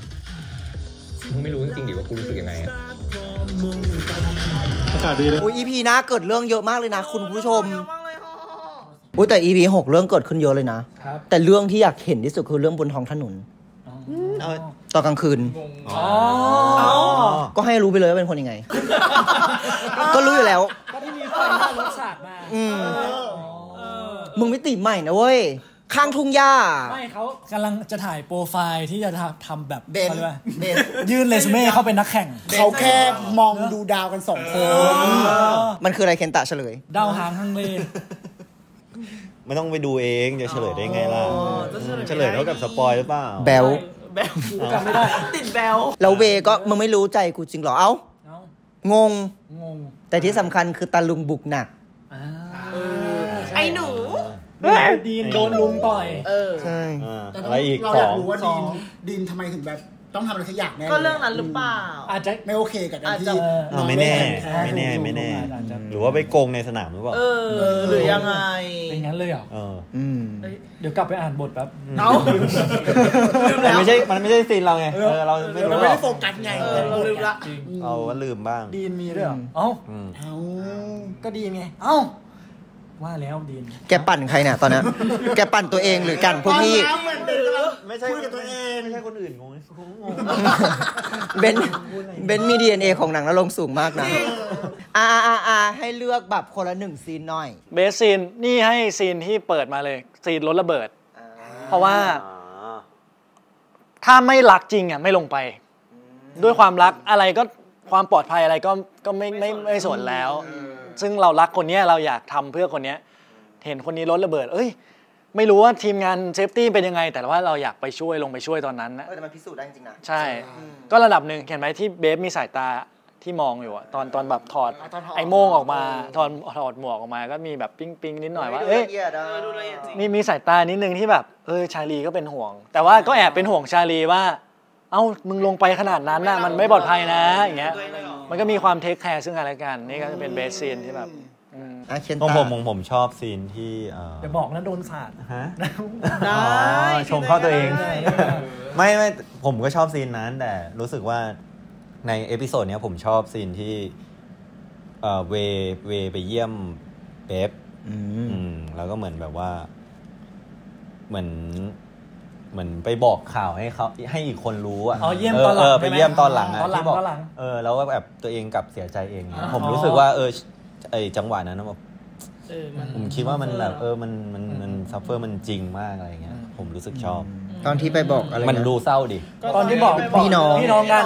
มึงไม่รู้จริงๆดิว่ากูรู้สึกยังไงอ่ะอากาศดีเลยโอ้ย EP นะเกิดเรื่องเยอะมากเลยนะคุณผู้ชมอุ้ยแต่ EP 6เรื่องเกิดขึ้นเยอะเลยนะแต่เรื่องที่อยากเห็นที่สุดคือเรื่องบนท้องถนนตอนกลางคืนก็ให้รู้ไปเลยว่าเป็นคนยังไงก็รู้อยู่แล้วก็ที่มีคนขับรถฉากมามึงไม่ติดใหม่นะเว้ยข้างทุ่งหญ้าไม่เขากำลังจะถ่ายโปรไฟล์ที่จะทำแบบเบนยื่นเรซูเม่เข้าเป็นนักแข่งเขาแค่มองดูดาวกันสองคนมันคืออะไรเคนตะเฉลยดาวหางข้างเลนไม่ต้องไปดูเองจะเฉลยได้ไงล่ะเฉลยเท่ากับสปอยหรือเปล่าแบลกูจำไม่ได้ติดแบลแล้วเวก็มึงไม่รู้ใจกูจริงหรอเอ้างงแต่ที่สำคัญคือตาลุงบุกหนักไอ้หนูดีนโดนลุงต่อยใช่อะไรอีกเราอยากรู้ว่าดีนทำไมถึงแบบต้องทำอะไรสักอย่างแน่ก็เรื่องนั้นหรือเปล่าอาจจะไม่โอเคกับการที่ไม่แน่หรือว่าไปโกงในสนามหรือเปล่าหรือยังไงเป็นงั้นเลยเหรอเดี๋ยวกลับไปอ่านบทแบบมันไม่ใช่ซีนเราไงเราไม่ได้โฟกัสไงเราลืมละเราลืมบ้างดีนมีด้วยเหรอเอ้าก็ดีนไงว่าแล้วดีนแกปั่นใครเนี่ยตอนนี้แกปั่นตัวเองหรือกันพวกพี่ไม่ใช่ตัวเองไม่ใช่คนอื่นงงเบนมี DNA ของหนังแล้วลงสูงมากนะให้เลือกแบบคนละหนึ่งซีนหน่อยเบสซีนนี่ให้ซีนที่เปิดมาเลยซีนรถระเบิดเพราะว่าถ้าไม่รักจริงอ่ะไม่ลงไปด้วยความรักอะไรก็ความปลอดภัยอะไรก็ไม่สนแล้วซึ่งเรารักคนนี้เราอยากทำเพื่อคนนี้เห็นคนนี้รถระเบิดเอ้ยไม่รู้ว่าทีมงานเซฟตี้เป็นยังไงแต่ว่าเราอยากไปช่วยลงไปช่วยตอนนั้นนะแต่มันพิสูจน์ได้จริงนะใช่ก็ระดับหนึ่งเห็นไหมที่เบฟมีสายตาที่มองอยู่อะตอนแบบถอดไอโม่งออกมาถอดหมวกออกมาก็มีแบบปิ๊งนิดหน่อยว่าเอ้ยมีสายตานิดนึงที่แบบชาลีก็เป็นห่วงแต่ว่าก็แอบเป็นห่วงชาลีว่าเอ้ามึงลงไปขนาดนั้นน่ะมันไม่ปลอดภัยนะอย่างเงี้ยมันก็มีความเทคแคร์ซึ่งกันและกันนี่ก็จะเป็นเบสซีนที่แบบผมชอบซีนที่จะบอกนะโดนสาดฮะได้ชมเข้าตัวเองไม่ผมก็ชอบซีนนั้นแต่รู้สึกว่าในเอพิโซดเนี้ยผมชอบซีนที่เวไปเยี่ยมเบฟแล้วก็เหมือนแบบว่าเหมือนไปบอกข่าวให้เขาให้อีกคนรู้อ่ะไปเยี่ยมตอนหลังอ่ะที่บอกแล้วก็แบบตัวเองกลับเสียใจเองผมรู้สึกว่าไอจังหวะนั้นแบบผมคิดว่ามันแบบมันซัฟเฟอร์มันจริงมากอะไรเงี้ยผมรู้สึกชอบตอนที่ไปบอกอะไรมันดูเศร้าดิตอนที่บอกพี่น้องกัน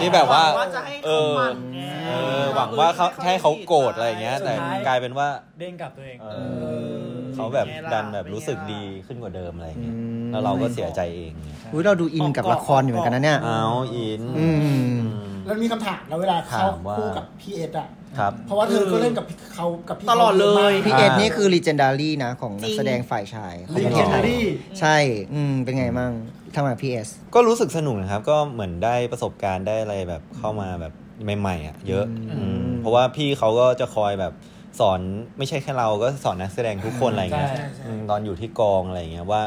ที่แบบว่าหวังว่าเขาให้เขาโกรธอะไรเงี้ยแต่กลายเป็นว่าเด้งกลับตัวเองเขาแบบดันแบบรู้สึกดีขึ้นกว่าเดิมอะไรเงี้ยแล้วเราก็เสียใจเองอุ้ยเราดูอินกับละครอยู่เหมือนกันนะเนี่ยอินแล้วมีคำถามแล้วเวลาเขาคู่กับพี่เอ็ดอ่ะเพราะว่าเธอก็เล่นกับเขากับพี่ตลอดเลยพี่เอ็ดนี่คือ legendary นะของนักแสดงฝ่ายชาย legendary ใช่เป็นไงมั่งทำงานพีเอสก็รู้สึกสนุกนะครับก็เหมือนได้ประสบการณ์ได้อะไรแบบเข้ามาแบบใหม่ๆอ่ะเยอะเพราะว่าพี่เขาก็จะคอยแบบสอนไม่ใช่แค่เราก็สอนนักแสดงทุกคนอะไรเงี้ยตอนอยู่ที่กองอะไรเงี้ยว่า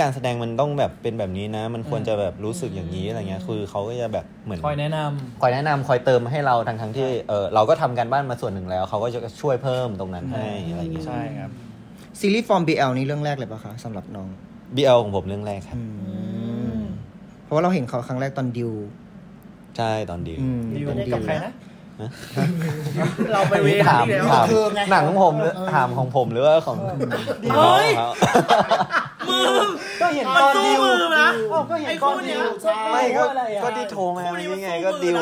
การแสดงมันต้องแบบเป็นแบบนี้นะมันควรจะแบบรู้สึกอย่างนี้อะไรเงี้ยคือเขาก็จะแบบเหมือนคอยแนะนำคอยเติมให้เราทั้งที่เราก็ทำการบ้านมาส่วนหนึ่งแล้วเขาก็จะช่วยเพิ่มตรงนั้นให้อะไรอย่างเงี้ยใช่ครับซีรีส์ฟอร์ม BL นี่เรื่องแรกเลยป่ะคะสำหรับน้อง BL ของผมเรื่องแรกครับเพราะว่าเราเห็นเขาครั้งแรกตอนดิวใช่ตอนดิวกับใครนะเราไปเวทีแล้วหนังของผมถามของผมหรือว่าของเฮ้ยมึง ก็เห็นตอนดิวนะก็เห็นตอนดิวไม่ก็ที่โทรมานี่ไงก็ดิว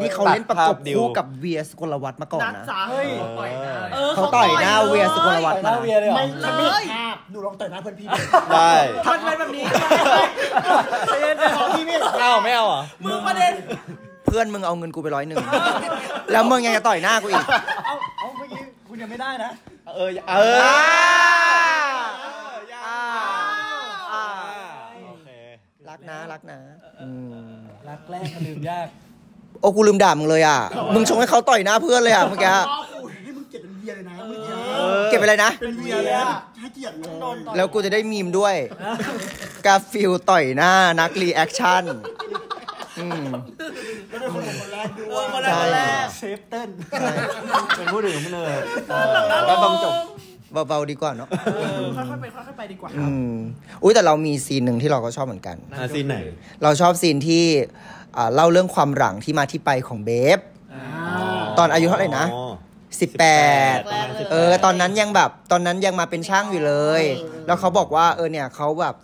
นี่เขาเล่นประกบคู่กับเวียสุกลวัฒน์มาก่อนนะเขาต่อยหน้าเวียสุกลวัฒน์มาไม่เลยหนูลองต่อยหน้าเพื่อนพี่ได้ทำอะไรแบบนี้ไม่เอาอ่ะมึงประเด็นเพื่อนมึงเอาเงินกูไป100แล้วมึงยังจะต่อยหน้ากูอีกเอาเมื่อกี้คุณยังไม่ได้นะรักนะรักนะรักแรกลืมยากโอ้กูลืมด่ามึงเลยอ่ะมึงชงให้เขาต่อยหน้าเพื่อนเลยอ่ะเมื่อกี้นี่มึงเก็บเป็นเบียร์เลยนะเมื่อกี้เก็บไปเลยนะเป็นเบียร์เลยให้เกียรตินนท์แล้วกูจะได้มีมด้วยกาฟิลต่อยหน้านักรีแอคชั่นไม่ได้คนหนึ่งคนแรกด้วยเซฟเต้นเป็นผู้ดื่มเลยก็ต้องจบเบาๆดีกว่าเนาะค่อยๆไปดีกว่าครับอุ้ยแต่เรามีซีนหนึ่งที่เราก็ชอบเหมือนกันซีนไหนเราชอบซีนที่เล่าเรื่องความหลังที่มาที่ไปของเบฟตอนอายุเท่าไหร่นะ18ตอนนั้นยังแบบตอนนั้นยังมาเป็นช่างอยู่เลยแล้วเขาบอกว่าเนี่ยเขาแบบ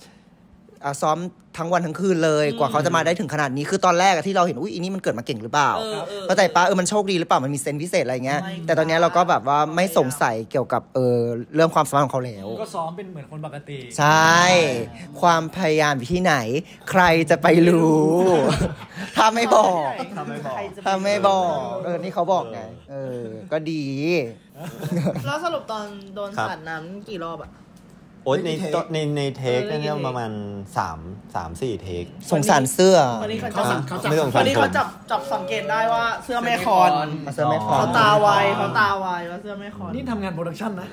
ซ้อมทั้งวันทั้งคืนเลยกว่าเขาจะมาได้ถึงขนาดนี้คือตอนแรกที่เราเห็นอุ้ยอันนี้มันเกิดมาเก่งหรือเปล่าเข้าใจปะมันโชคดีหรือเปล่ามันมีเซนพิเศษอะไรเงี้ยแต่ตอนนี้เราก็แบบว่าไม่สงสัยเกี่ยวกับเรื่องความสามารถของเขาแล้วก็ซ้อมเป็นเหมือนคนปกติใช่ความพยายามอยู่ที่ไหนใครจะไปรู้ถ้าไม่บอกนี่เขาบอกไงก็ดีแล้วสรุปตอนโดนสาดน้ำกี่รอบอะโอ๊ยในเทคเนี่ยประมาณ3-4เทคสงสารเสื้อวันนี้เขาจับสังเกตได้ว่าเสื้อแม่คอนเขาตาไวว่าเสื้อแม่คอนนี่ทำงานโปรดักชั่นนะ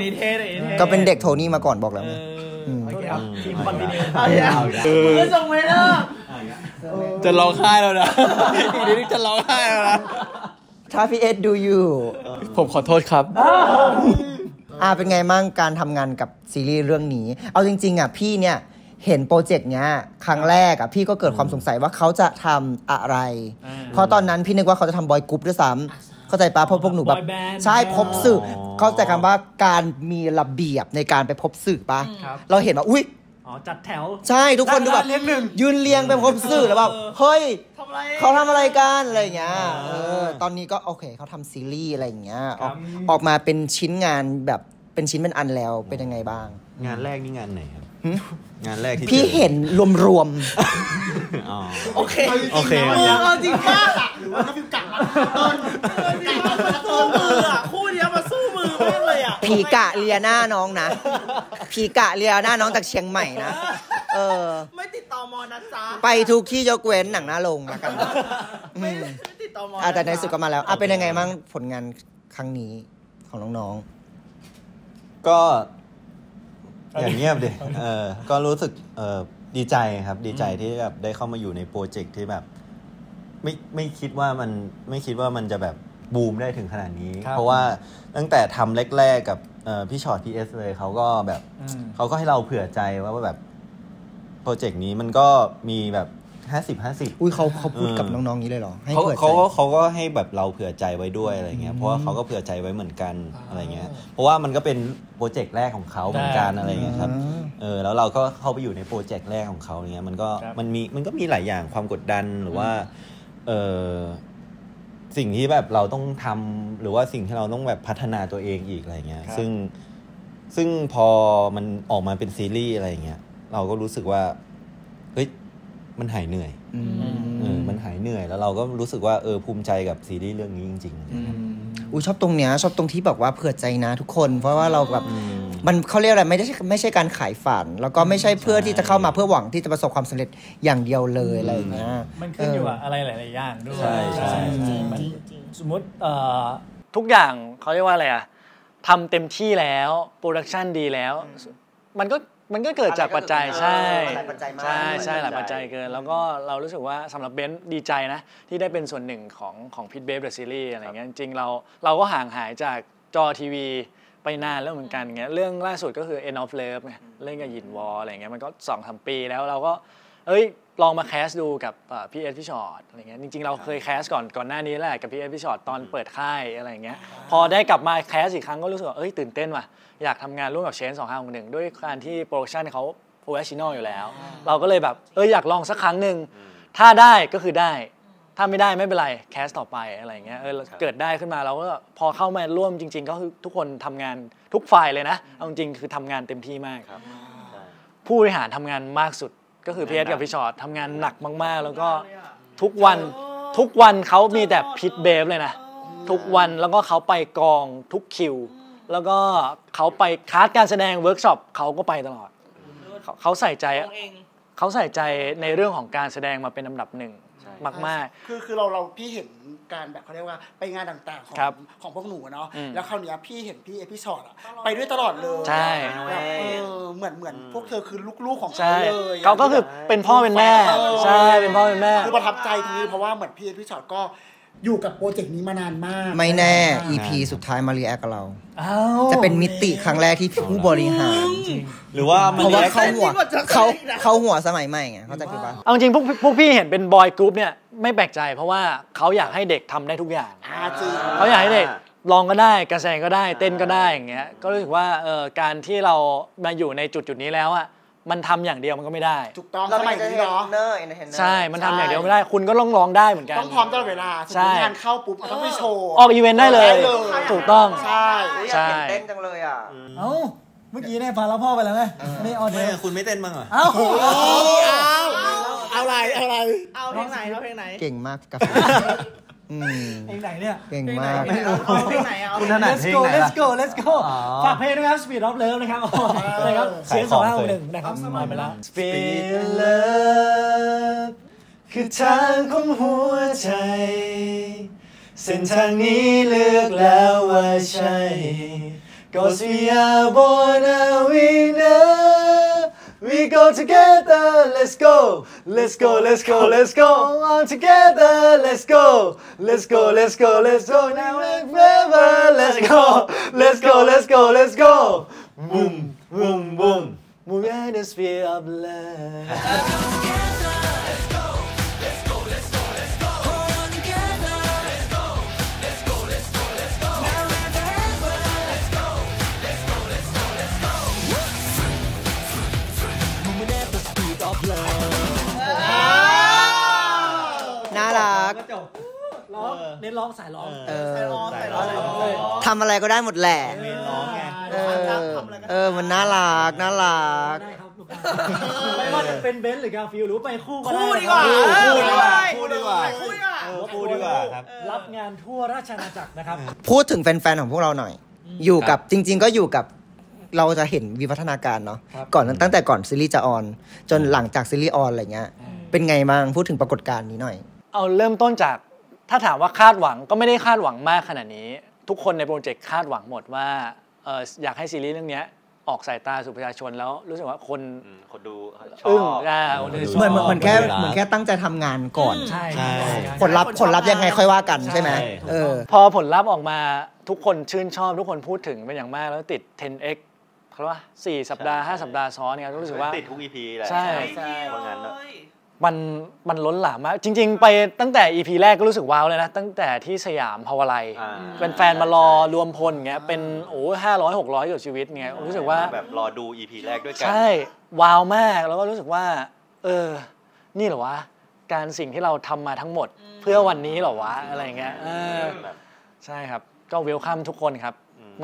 ในเทคก็เป็นเด็กโทนี่มาก่อนบอกแล้วทีมคอนดิเนตมือจงไม่เลิกจะร้องไห้แล้วนะอีเด็กจะร้องไห้แล้วนะถ้าพี่เอ็ดดูอยู่ผมขอโทษครับเป็นไงมั่งการทำงานกับซีรีส์เรื่องนี้เอาจริงๆพี่เนี่ยเห็นโปรเจกต์เนี้ยครั้งแรกพี่ก็เกิดความสงสัยว่าเขาจะทำอะไรเพราะตอนนั้นพี่นึกว่าเขาจะทำบอยกรุ๊ปด้วยซ้ำเข้าใจปะเพราะพวกหนูแบบใช่พบสื่อเข้าใจคำว่าการมีระเบียบในการไปพบสื่อปะเราเห็นว่าอุ้ยจัดแถวใช่ทุกคนดูแบบยืนเรียงไปพบสื่อแล้วแบบเฮ้ยเขาทำอะไรกันอะไรอย่างเงี้ยตอนนี้ก็โอเคเขาทำซีรีส์อะไรอย่างเงี้ยออกมาเป็นชิ้นงานแบบเป็นชิ้นเป็นอันแล้วเป็นยังไงบ้างงานแรกนี่งานไหนครับงานแรกที่พี่เห็นรวมโอเคจริงป่ะหรือว่าเขาพิมพ์กะมาสู้มือคู่เนี้ยมาสู้มือไม่เลยผีกะเลียหน้าน้องนะผีกะเลียหน้าน้องจากเชียงใหม่นะไม่ติดต่อมอนะจ๊ะไปทุกที่ยกเว้นหนังหน้าลงละกันไม่ติดต่อมอแต่ในสุดก็มาแล้วเป็นยังไงบ้างผลงานครั้งนี้ของน้องๆก็อย่างเงียบดิก็รู้สึกดีใจครับดีใจที่แบบได้เข้ามาอยู่ในโปรเจกต์ที่แบบไม่คิดว่ามันจะแบบบูมได้ถึงขนาดนี้เพราะว่าตั้งแต่ทำแรกๆกับพี่ชอตพีเอสเลยเขาก็แบบเขาก็ให้เราเผื่อใจว่าแบบโปรเจกต์นี้มันก็มีแบบ50-50อุ้ยเขาพูดกับน้องๆนี้เลยเหรอให้เผื่อใจเขาก็ให้แบบเราเผื่อใจไว้ด้วยอะไรเงี้ยเพราะว่าเขาก็เผื่อใจไว้เหมือนกันอะไรเงี้ยเพราะว่ามันก็เป็นโปรเจกต์แรกของเขาเหมือนกันอะไรเงี้ยครับแล้วเราก็เข้าไปอยู่ในโปรเจกต์แรกของเขาเงี้ยมันก็มีหลายอย่างความกดดันหรือว่าสิ่งที่แบบเราต้องทำหรือว่าสิ่งที่เราต้องแบบพัฒนาตัวเองอีกอะไรเงี้ยซึ่งพอมันออกมาเป็นซีรีส์อะไรเงี้ยเราก็รู้สึกว่าเฮ้ยมันหายเหนื่อยมันหายเหนื่อยแล้วเราก็รู้สึกว่าภูมิใจกับซีรีส์เรื่องนี้จริงๆชอบตรงเนี้ยชอบตรงที่บอกว่าเผื่อใจนะทุกคนเพราะว่าเราแบบมันเขาเรียกอะไรไม่ใช่การขายฝันแล้วก็ไม่ใช่เพื่อที่จะเข้ามาเพื่อหวังที่จะประสบความสำเร็จอย่างเดียวเลยอะไรอย่างเงี้ยมันขึ้นอยู่อะไรหลายๆอย่างด้วยใช่ใช่สมมติทุกอย่างเขาเรียกว่าอะไรอะทำเต็มที่แล้วโปรดักชันดีแล้วมันก็เกิดจากปัจจัยใช่ใช่หลายปัจจัยเกินแล้วก็เรารู้สึกว่าสำหรับเบนซ์ดีใจนะที่ได้เป็นส่วนหนึ่งของพีทเบฟเดอะซีรีส์อะไรเงี้ยจริงเราก็ห่างหายจากจอทีวีไปนานแล้วเหมือนกันเงี้ยเรื่องล่าสุดก็คือ End of Love เล่นกับหยินวออะไรเงี้ยมันก็ 2-3 ปีแล้วเราก็ เอ้ยลองมาแคสดูกับพี่เอสพี่ชอตอะไรเงี้ยจริงๆเราเคยแคสก่อนหน้านี้แหละกับพี่เอสพี่ชอตตอนเปิดค่ายอะไรเงี้ยพอได้กลับมาแคสอีกครั้งก็รู้สึกว่าเอ้ยตื่นเต้นว่ะอยากทำงานร่วมกับเชน2561ด้วยการที่โปรดักชันเขาโปรเฟสชันนอลอยู่แล้วเราก็เลยแบบเอ้ยอยากลองสักครั้งหนึ่งถ้าได้ก็คือได้ถ้าไม่ได้ไม่เป็นไรแคสต่อไปอะไรเงี้ยเกิดได้ขึ้นมาเราก็พอเข้ามาร่วมจริงๆก็คือทุกคนทำงานทุกฝ่ายเลยนะเอาจริงคือทำงานเต็มที่มากผู้บริหารทำงานมากสุดก็คือพี่เอสกับพี่ชอตทำงานหนักมากๆแล้วก็ทุกวันเขามีแต่พิทเบฟเลยนะทุกวันแล้วก็เขาไปกองทุกคิวแล้วก็เขาไปคลาสการแสดงเวิร์กช็อปเขาก็ไปตลอดเขาใส่ใจในเรื่องของการแสดงมาเป็นลำดับหนึ่งมากๆคือเราพี่เห็นการแบบเขาเรียกว่าไปงานต่างๆของพวกหนูเนาะแล้วคราวนี้พี่เห็นพี่เอพิชอตอ่ะไปด้วยตลอดเลยใช่เหมือนพวกเธอคือลูกๆของเขาเลยเขาก็คือเป็นพ่อเป็นแม่ใช่เป็นพ่อเป็นแม่คือประทับใจตรงนี้เพราะว่าเหมือนพี่เอพิชอตก็อยู่กับโปรเจกต์นี้มานานมากไม่แน่ EP สุดท้ายมารีแอคกับเราจะเป็นมิติครั้งแรกที่ผู้บริหารหรือว่าเพราะว่าเขาหัวสมัยใหม่ไงเขาจะคือว่าเอาจริงพวกพี่เห็นเป็นบอยกรุ๊ปเนี่ยไม่แปลกใจเพราะว่าเขาอยากให้เด็กทำได้ทุกอย่างเขาอยากให้เด็กลองก็ได้การแสดงก็ได้เต้นก็ได้อย่างเงี้ยก็รู้สึกว่าการที่เรามาอยู่ในจุดนี้แล้วอ่ะมันทำอย่างเดียวมันก็ไม่ได้ถูกต้องสมัยนี้เนาะใช่มันทำอย่างเดียวไม่ได้คุณก็ต้องร้องได้เหมือนกันต้องพร้อมตลอดเวลาสมมติงานเข้าปุ๊บต้องไปโชว์ออกอีเวนต์ได้เลยถูกต้องใช่เต้นจังเลยอ่ะเอ้าเมื่อกี้เนี่ยพาแล้วพ่อไปแล้วไงไม่ออเดอร์คุณไม่เต้นบ้างเหรอเอาอะไรเอาเพลงไหนเก่งมากกับเพลงไหนเนี่ยเก่งมากเพลงไหนเอา let's go ฝากเพลงนะครับ Speed of Love นะครับนะครับเสียง2561นะครับสมัยไปแล้ว Speed Love คือทางของหัวใจเส้นทางนี้เลือกแล้วว่าใช่ Cause we are born a winner We go together, let's go. Let's go, let's go, let's go. All together, let's go. Let's go, let's go, let's go. Now and forever, let's go. Let's go, let's go, let's go. Boom, boom, boom. Move in the sphere of love.เน้นร้องสายร้องทำอะไรก็ได้หมดแหละมันน่ารักไม่ว่าจะเป็นเบนซ์หรือกาฟิลหรือไปคู่ดีกว่าครับรับงานทั่วราชอาณาจักรนะครับพูดถึงแฟนๆของพวกเราหน่อยอยู่กับจริงๆก็อยู่กับเราจะเห็นวิวัฒนาการเนาะก่อนตั้งแต่ก่อนซีรีส์จะออนจนหลังจากซีรีส์ออนอะไรเงี้ยเป็นไงบ้างพูดถึงปรากฏการณ์นี้หน่อยเอาเริ่มต้นจากถ้าถามว่าคาดหวังก็ไม่ได้คาดหวังมากขนาดนี้ทุกคนในโปรเจกต์คาดหวังหมดว่าอยากให้ซีรีส์เรื่องนี้ออกสายตาสู่ประชาชนแล้วรู้สึกว่าคนดูชอบเหมือนแค่ตั้งใจทำงานก่อนใช่ผลลัพธ์ยังไงค่อยว่ากันใช่ไหมพอผลลัพธ์ออกมาทุกคนชื่นชอบทุกคนพูดถึงเป็นอย่างมากแล้วติด 10x เพราะว่า4 สัปดาห์5 สัปดาห์ซ้อนเนี่ยรู้สึกว่าติดทุก EP เลยใช่เพราะงั้นมันล้นหลามมากจริงๆไปตั้งแต่ EP แรกก็รู้สึกว้าวเลยนะตั้งแต่ที่สยามภาวไลเป็นแฟนมารอรวมพลเงี้ยเป็นโอ้500-600กว่าชีวิตเงี้ยรู้สึกว่าแบบรอดู EP แรกด้วยกันใช่ว้าวมากแล้วก็รู้สึกว่านี่เหรอวะการสิ่งที่เราทำมาทั้งหมดเพื่อวันนี้เหรอวะอะไรเงี้ยใช่ครับก็เวลคัมทุกคนครับ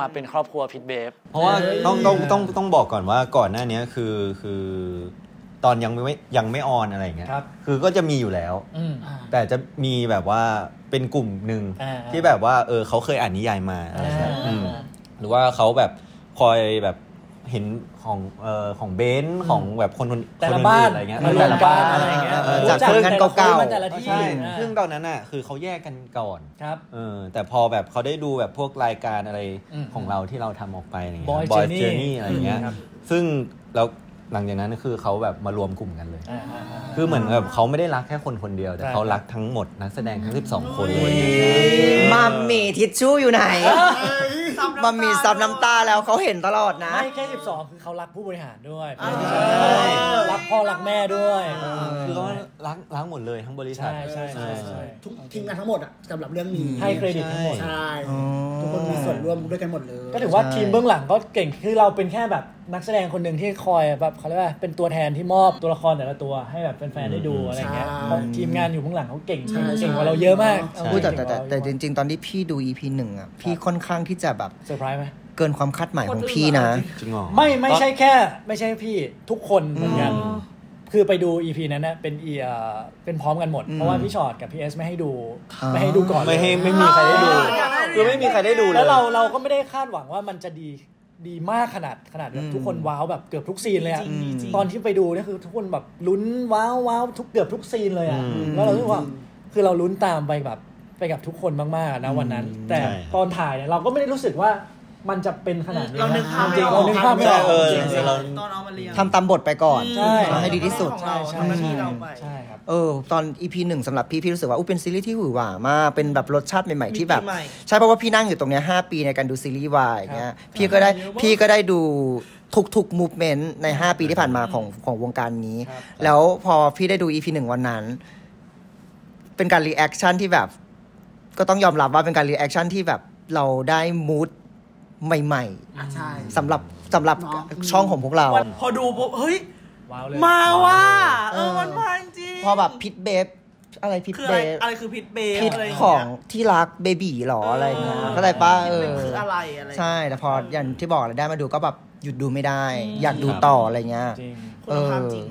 มาเป็นครอบครัวพิทเบฟเพราะว่าต้องบอกก่อนว่าก่อนหน้านี้คือตอนยังไม่ออนอะไรอย่างเงี้ยคือก็จะมีอยู่แล้วแต่จะมีแบบว่าเป็นกลุ่มหนึ่งที่แบบว่าเขาเคยอ่านนิยายมาอะไรเงี้ยหรือว่าเขาแบบคอยแบบเห็นของเบนซ์ของแบบคนบ้านอะไรเงี้ยแต่ละบ้านอะไรเงี้ยจากเรื่องเก่าๆใช่ซึ่งตอนนั้นอ่ะคือเขาแยกกันก่อนครับแต่พอแบบเขาได้ดูแบบพวกรายการอะไรของเราที่เราทำออกไปอะไรเงี้ย Boy Journey อะไรเงี้ยซึ่งแล้ว หลังจากนั้นคือเขาแบบมารวมกลุ่มกันเลยคือเหมือนแบบเขาไม่ได้รักแค่คนคนเดียวแต่เขารักทั้งหมดนักแสดงทั้ง12คนเลยมัมมี่ทิชชู่อยู่ไหนมัมมี่ซับน้ำตาแล้วเขาเห็นตลอดนะไม่แค่12คือเขารักผู้บริหารด้วยรักพ่อรักแม่ด้วยคือเขารักหมดเลยทั้งบริษัททุกทีมงานทั้งหมดอ่ะสำหรับเรื่องนี้ให้เครดิตทั้งหมดใช่ทุกคนมีส่วนร่วมด้วยกันหมดเลยก็ถือว่าทีมเบื้องหลังก็เก่งคือเราเป็นแค่แบบนักแสดงคนหนึ่งที่คอยแบบเขาเรียกว่าเป็นตัวแทนที่มอบตัวละครแต่ละตัวให้แบบแฟนๆได้ดูอะไรเงี้ยทีมงานอยู่เบื้องหลังเขาเก่งกว่าเราเยอะมากแต่จริงๆตอนที่พี่ดู EP 1อ่ะพี่ค่อนข้างที่จะแบบเซอร์ไพรส์ไหมเกินความคาดหมายของพี่นะไม่ใช่แค่ไม่ใช่พี่ทุกคนเหมือนกันคือไปดู EP นั้นนะเป็นพร้อมกันหมดเพราะว่าพี่ชอตกับพี่เอสไม่ให้ดูก่อนไม่มีใครได้ดูคือไม่มีใครได้ดูแล้วเราก็ไม่ได้คาดหวังว่ามันจะดีมากขนาดแบบทุกคนว้าวแบบเกือบทุกซีนเลยอะตอนที่ไปดูนี่คือทุกคนแบบลุ้นว้าวเกือบทุกซีนเลยอะแล้วเราทุกคนคือเราลุ้นตามไปกับทุกคนมากๆนะวันนั้นแต่ตอนถ่ายเนี่ยเราก็ไม่ได้รู้สึกว่ามันจะเป็นขนาดนี้เรานึกภาพไม่ออกตอนเอามาเรียงทำตามบทไปก่อนทำให้ดีที่สุดใช่ครับตอน EP 1สำหรับพี่รู้สึกว่าเป็นซีรีส์ที่หวือหวามากเป็นแบบรสชาติใหม่ๆที่แบบใช่เพราะว่าพี่นั่งอยู่ตรงนี้5ปีในการดูซีรีส์วายอย่างเงี้ยพี่ก็ได้ดูทุกมูฟเมนต์ใน5ปีที่ผ่านมาของวงการนี้แล้วพอพี่ได้ดู EP 1วันนั้นเป็นการรีแอคชั่นที่แบบก็ต้องยอมรับว่าเป็นการรีแอคชั่นที่แบบเราได้มูดใหม่ๆสำหรับช่องของพวกเราพอดูเฮ้ยมาว่ามันมาจริงพอแบบพิทเบฟอะไรพิทเบฟอะไรคือพิทเบฟพิทของที่รักเบบี๋หรออะไรเงี้ยเข้าใจป่ะคืออะไรใช่แต่พออย่างที่บอกเลยได้มาดูก็แบบหยุดดูไม่ได้อยากดูต่ออะไรเงี้ยคุณภาพจริง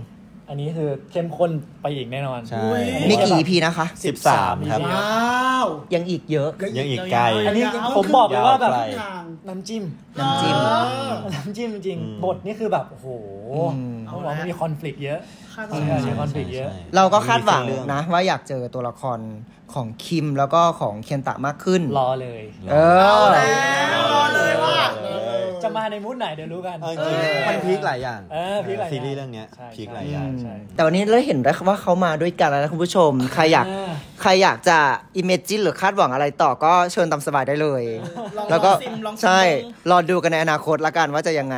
อันนี้คือเข้มข้นไปอีกแน่นอนมีกี่ EP นะคะ13ครับยังอีกเยอะยังอีกไกลอันนี้ผมบอกเลยว่าแบบน้ำจิ้มจริงบทนี่คือแบบโอ้โหเขาบอกว่ามีคอนฟลิกต์เยอะเราก็คาดหวังนะว่าอยากเจอตัวละครของคิมแล้วก็ของเคนตะมากขึ้นรอเลยรอเลยว่าจะมาในมูดไหนเดี๋ยวรู้กันมันพีคหลายอย่างซีรีส์เรื่องนี้พีคหลายอย่างแต่วันนี้เราเห็นแล้วว่าเขามาด้วยกันแล้วนะคุณผู้ชมใครอยากจะ imagine หรือคาดหวังอะไรต่อก็เชิญตามสบายได้เลยแล้วก็ใช่รอดูกันในอนาคตละกันว่าจะยังไง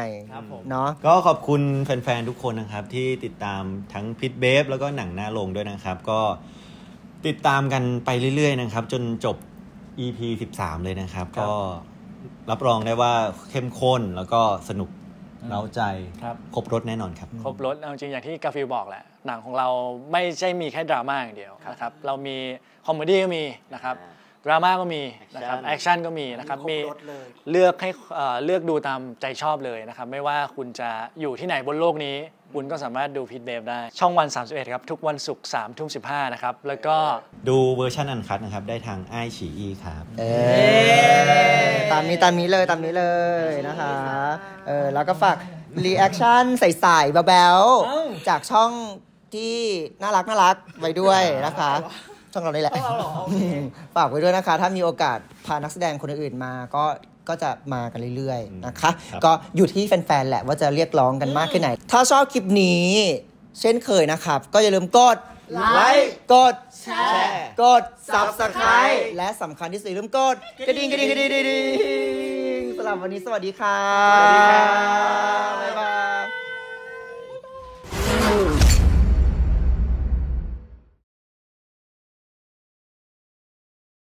เนาะก็ขอบคุณแฟนๆทุกคนนะครับที่ติดตามทั้งพิทเบฟแล้วก็หนังหน้าโรงด้วยนะครับก็ติดตามกันไปเรื่อยๆนะครับจนจบ EP 13เลยนะครับก็รับรองได้ว่าเข้มข้นแล้วก็สนุกเร้าใจครบรถแน่นอนครับครบรถจริงๆอย่างที่กาฟิลบอกแหละหนังของเราไม่ใช่มีแค่ดราม่าอย่างเดียวนะครับเรามีคอมเมดี้ก็มีนะครับดราม่าก็มีนะครับแอคชั่นก็มีนะครับมีเลือกให้เลือกดูตามใจชอบเลยนะครับไม่ว่าคุณจะอยู่ที่ไหนบนโลกนี้คุณก็สามารถดูพิทเบฟได้ช่องวัน31ครับทุกวันศุกร์ 21:15 นะครับแล้วก็ดูเวอร์ชันอันคัทนะครับได้ทางไอฉีอีครับตามนี้เลยนะคะแล้วก็ฝากรีแอคชั่นใส่ๆแบ๊วๆจากช่องที่น่ารักไว้ด้วยนะคะช่องเราได้แหละฝากไว้ด้วยนะคะถ้ามีโอกาสพานักแสดงคนอื่นมาก็จะมากันเรื่อยๆนะคะก็อยู่ที่แฟนๆแหละว่าจะเรียกร้องกันมากแค่ไหนถ้าชอบคลิปนี้เช่นเคยนะครับก็อย่าลืมกดไลค์กดแชร์กด Subscribe และสำคัญที่สุดอย่าลืมกดกระดิ่งสำหรับวันนี้สวัสดีค่ะ